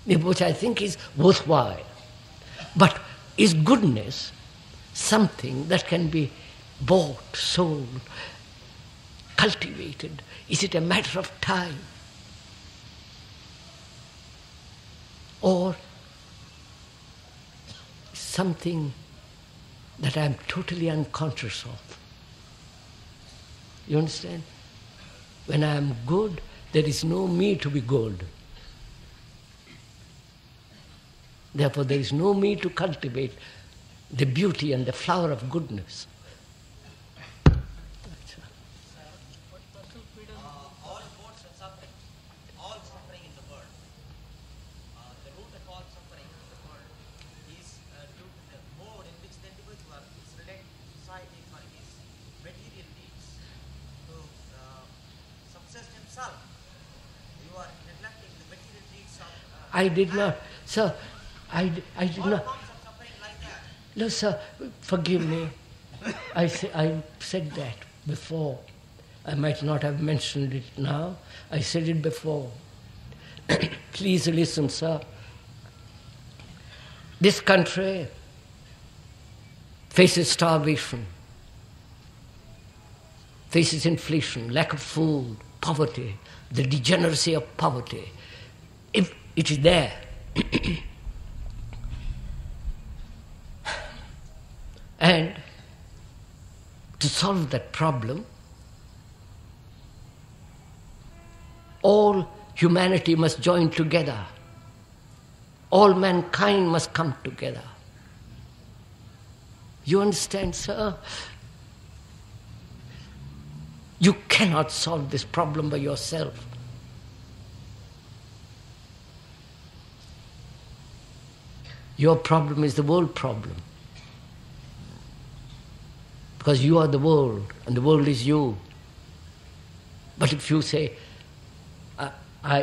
which I think is worthwhile. But is goodness something that can be bought, sold, cultivated? Is it a matter of time? Or something that I'm totally unconscious of? You understand? When I am good, there is no me to be good. Therefore, there is no me to cultivate the beauty and the flower of goodness. All modes of suffering, all suffering in the world, the root of all suffering in the world is due to the mode in which the individual is related to society for his material needs, to subsist himself. You are neglecting the material needs of... I did not, sir. I did not. No, sir, forgive me. I said that before. I might not have mentioned it now. I said it before. Please listen, sir. This country faces starvation, faces inflation, lack of food, poverty, the degeneracy of poverty. If it is there. And to solve that problem, all humanity must join together. All mankind must come together. You understand, sir? You cannot solve this problem by yourself. Your problem is the world problem. Because you are the world, and the world is you. But if you say,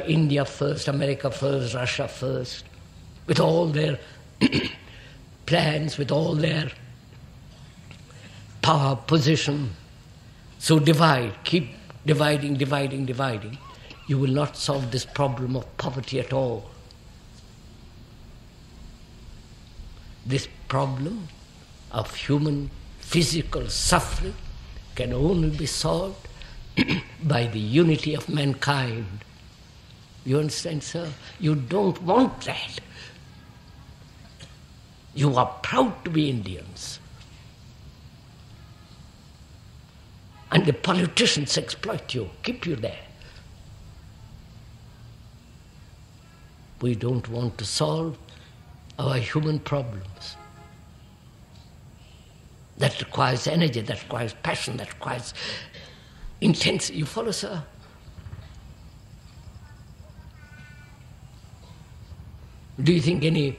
India first, America first, Russia first, with all their plans, with all their power, position. So divide, keep dividing. You will not solve this problem of poverty at all. This problem of human physical suffering can only be solved by the unity of mankind. You understand, sir? You don't want that. You are proud to be Indians. And the politicians exploit you, keep you there. We don't want to solve our human problems. That requires energy, that requires passion, that requires intensity. You follow, sir? Do you think any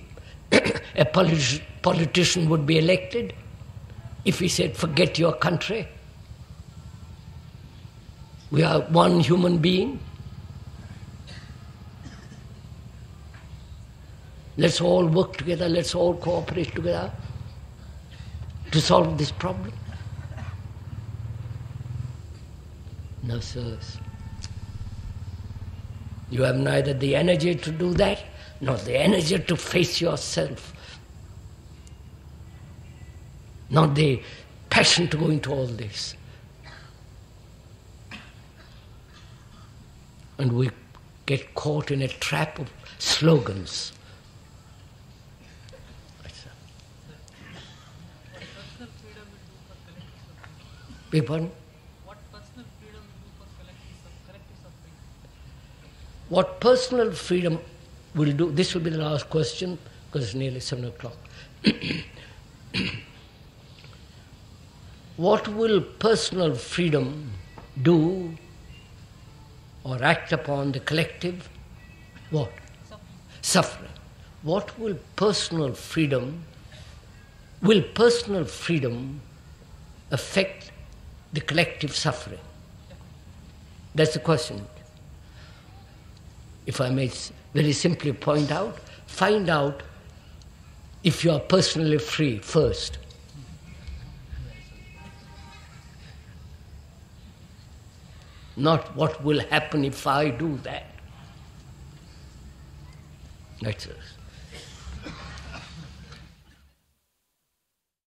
a politician would be elected if he said, forget your country? We are one human being. Let's all work together, let's all cooperate together to solve this problem. No, sirs. You have neither the energy to do that, nor the energy to face yourself, nor the passion to go into all this. And we get caught in a trap of slogans. People, what personal freedom will do for collective suffering? What personal freedom will do? This will be the last question because it's nearly 7 o'clock. What will personal freedom do or act upon the collective? What? Suffering. What will personal freedom? Will personal freedom affect the collective suffering? That's the question. If I may very simply point out, find out if you are personally free first. Not what will happen if I do that. That's it.